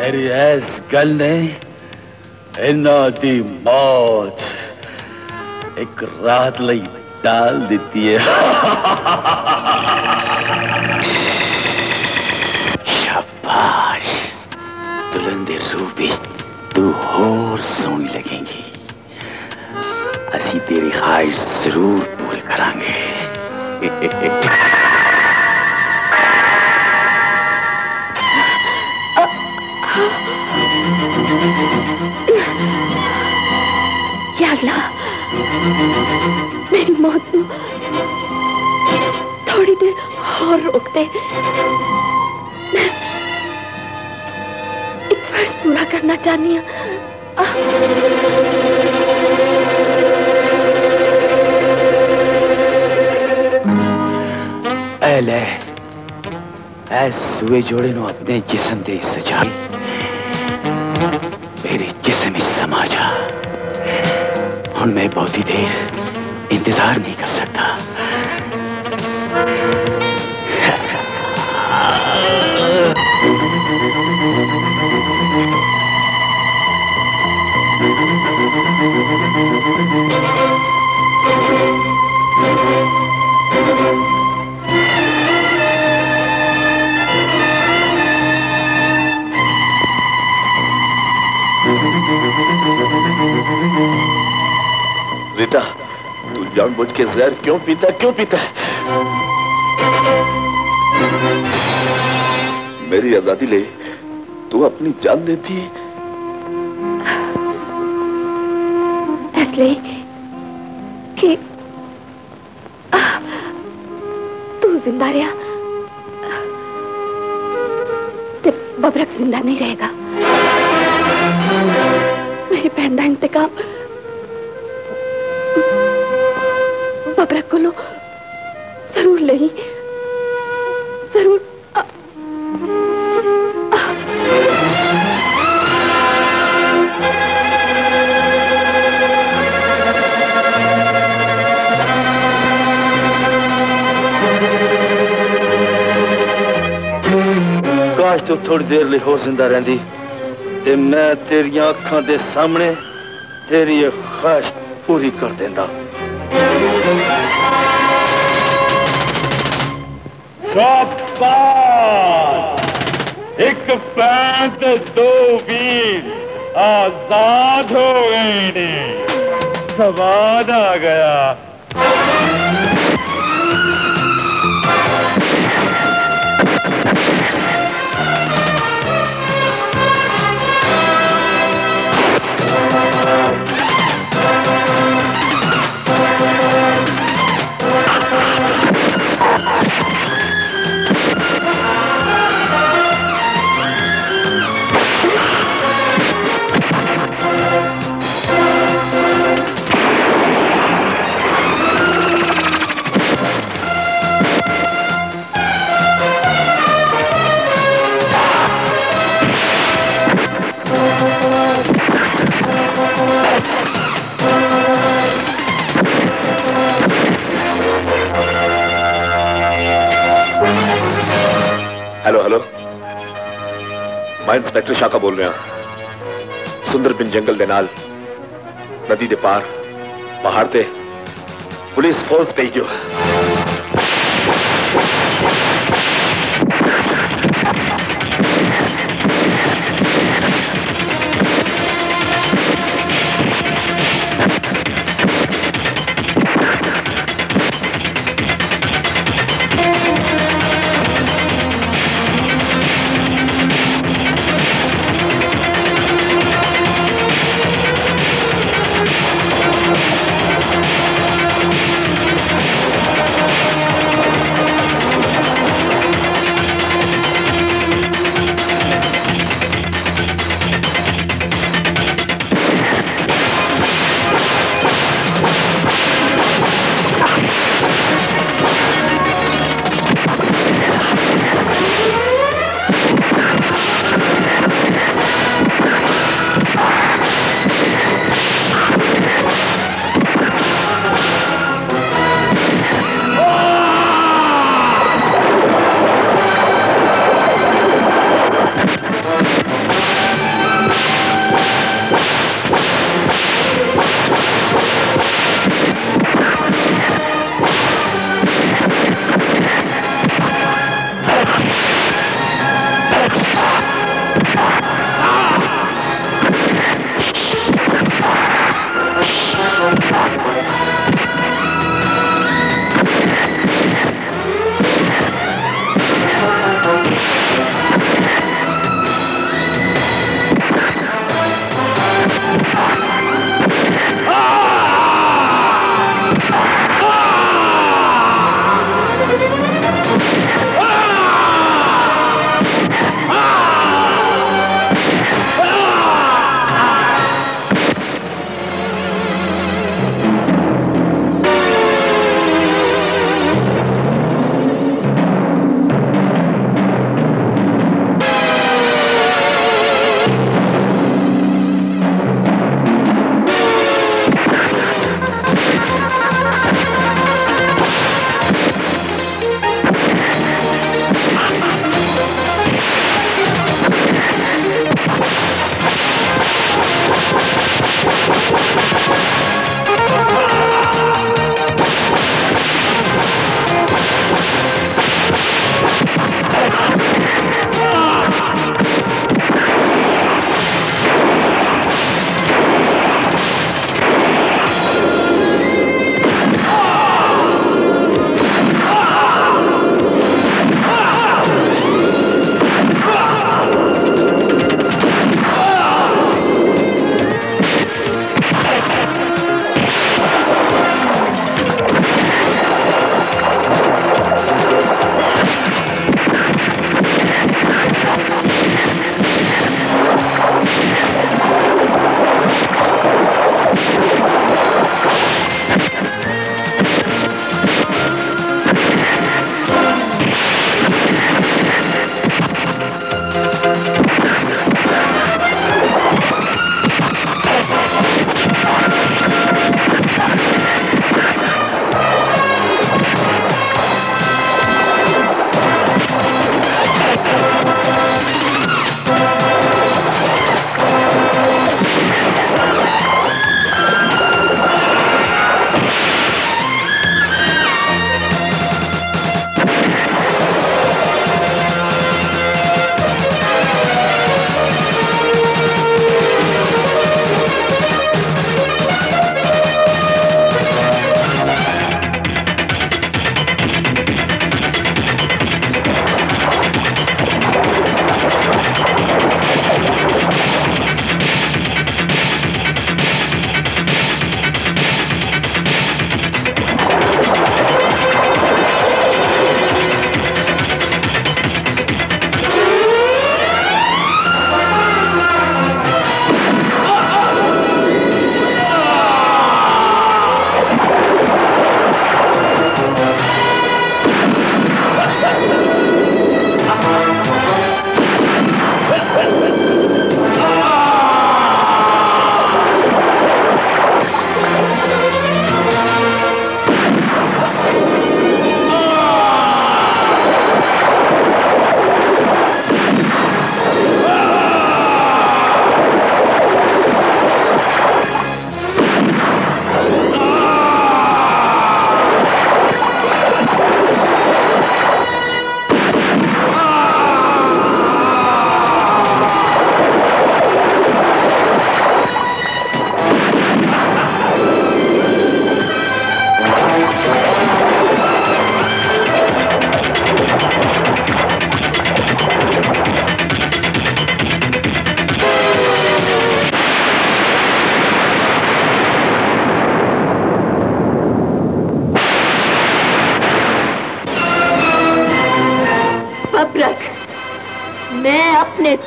तेरी ऐस गल ने इन्हां दी मौत एक रात लई डाल देती है। शाबाश, दुल्हन दे रूप विच तू होर सोहनी लगेगी। असी तेरी ख्वाहिश जरूर पूरी करांगे। या अल्लाह, मेरी मौत नू थोड़ी देर और रोक दे, मैं एक फर्ज पूरा करना चाहनी हूं। ऐ ले, ऐ सूए जोड़े नू अपने जिस्म दे सजा मेरे जिस्म में समा जा। हुण मैं बहुत ही देर इंतजार नहीं कर सकता। बेटा जानबूझ के जहर क्यों पीता क्यों पीता है? मेरी आजादी ले तू अपनी जान देती है। इसलिए कि तू जिंदा रहा ते बबरक जिंदा नहीं रहेगा। मेरी बहन का इंतकाम बबरक को लो जरूर ले जरूर। आ, आ, काश तू तो थोड़ी देर लिए होर जिंदा रही ते मैं तेरिया अखा दे सामने तेरी ख्वाहिश पूरी कर देंदा। शाबाश, एक पैंत दो वीर आजाद हो गए ने, स्वाद आ गया। हेलो हेलो, मैं इंस्पेक्टर शाखा बोल रहा। सुंदर बिन जंगल दे नाल नदी दे पार पहाड़ ते पुलिस फोर्स भेज दो।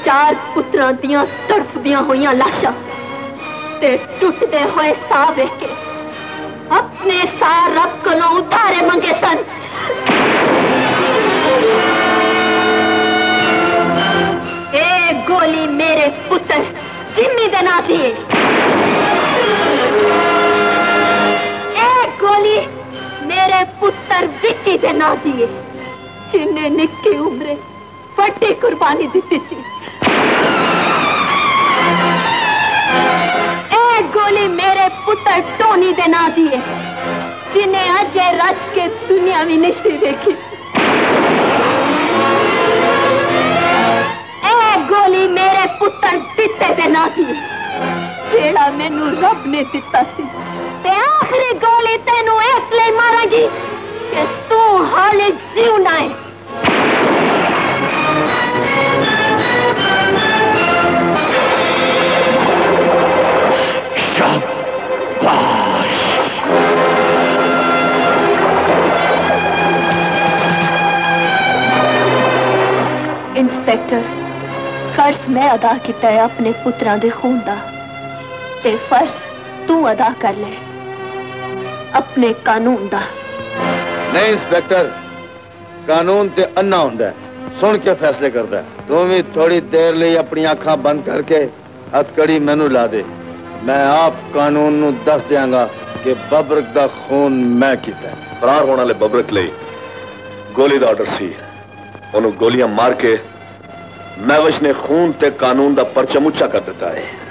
चार पुत्रां दियां तड़फदियां होईयां लाशां ते टुटदे होए साह वेख के अपने सार रब कोलों उधारे मंगे सन। ए गोली मेरे पुत्र जिम्मी दे नाल थी, ए गोली मेरे पुत्र विक्की दे नाल थी जिन्हें निक्की उम्रे बड़ी कुर्बानी दी थी। ए गोली मेरे पुत्र टोनी दे नाल थी जिन्हें अजे रज के दुनिया भी नहीं देखी। ए गोली मेरे पुत्र दिते दे नाल थी जेड़ा मैनू रब ने दिता सी ते आखिरी गोली तेनू इसलिए मारागी कि तू हाले जीवना है। शाबाश। इंस्पेक्टर, कर्ज मैं अदा किया है अपने पुत्रां दे खून दा ते फर्ज तू अदा कर ले अपने कानून दा। नहीं इंस्पेक्टर, कानून ते अन्ना हुंदा है, सुन के फैसले करता है। तू भी थोड़ी देर लिए अपनी आंखां बंद करके हथकड़ी मैनू ला दे, मैं आप कानून नू दस देंगा कि बबरक दा खून मैं कीता। फरार होने वाले बबरक लई गोली दा आर्डर सी, उन्होंने गोलियां मार के मैवश ने खून ते कानून दा परचम उच्चा कर दिता है।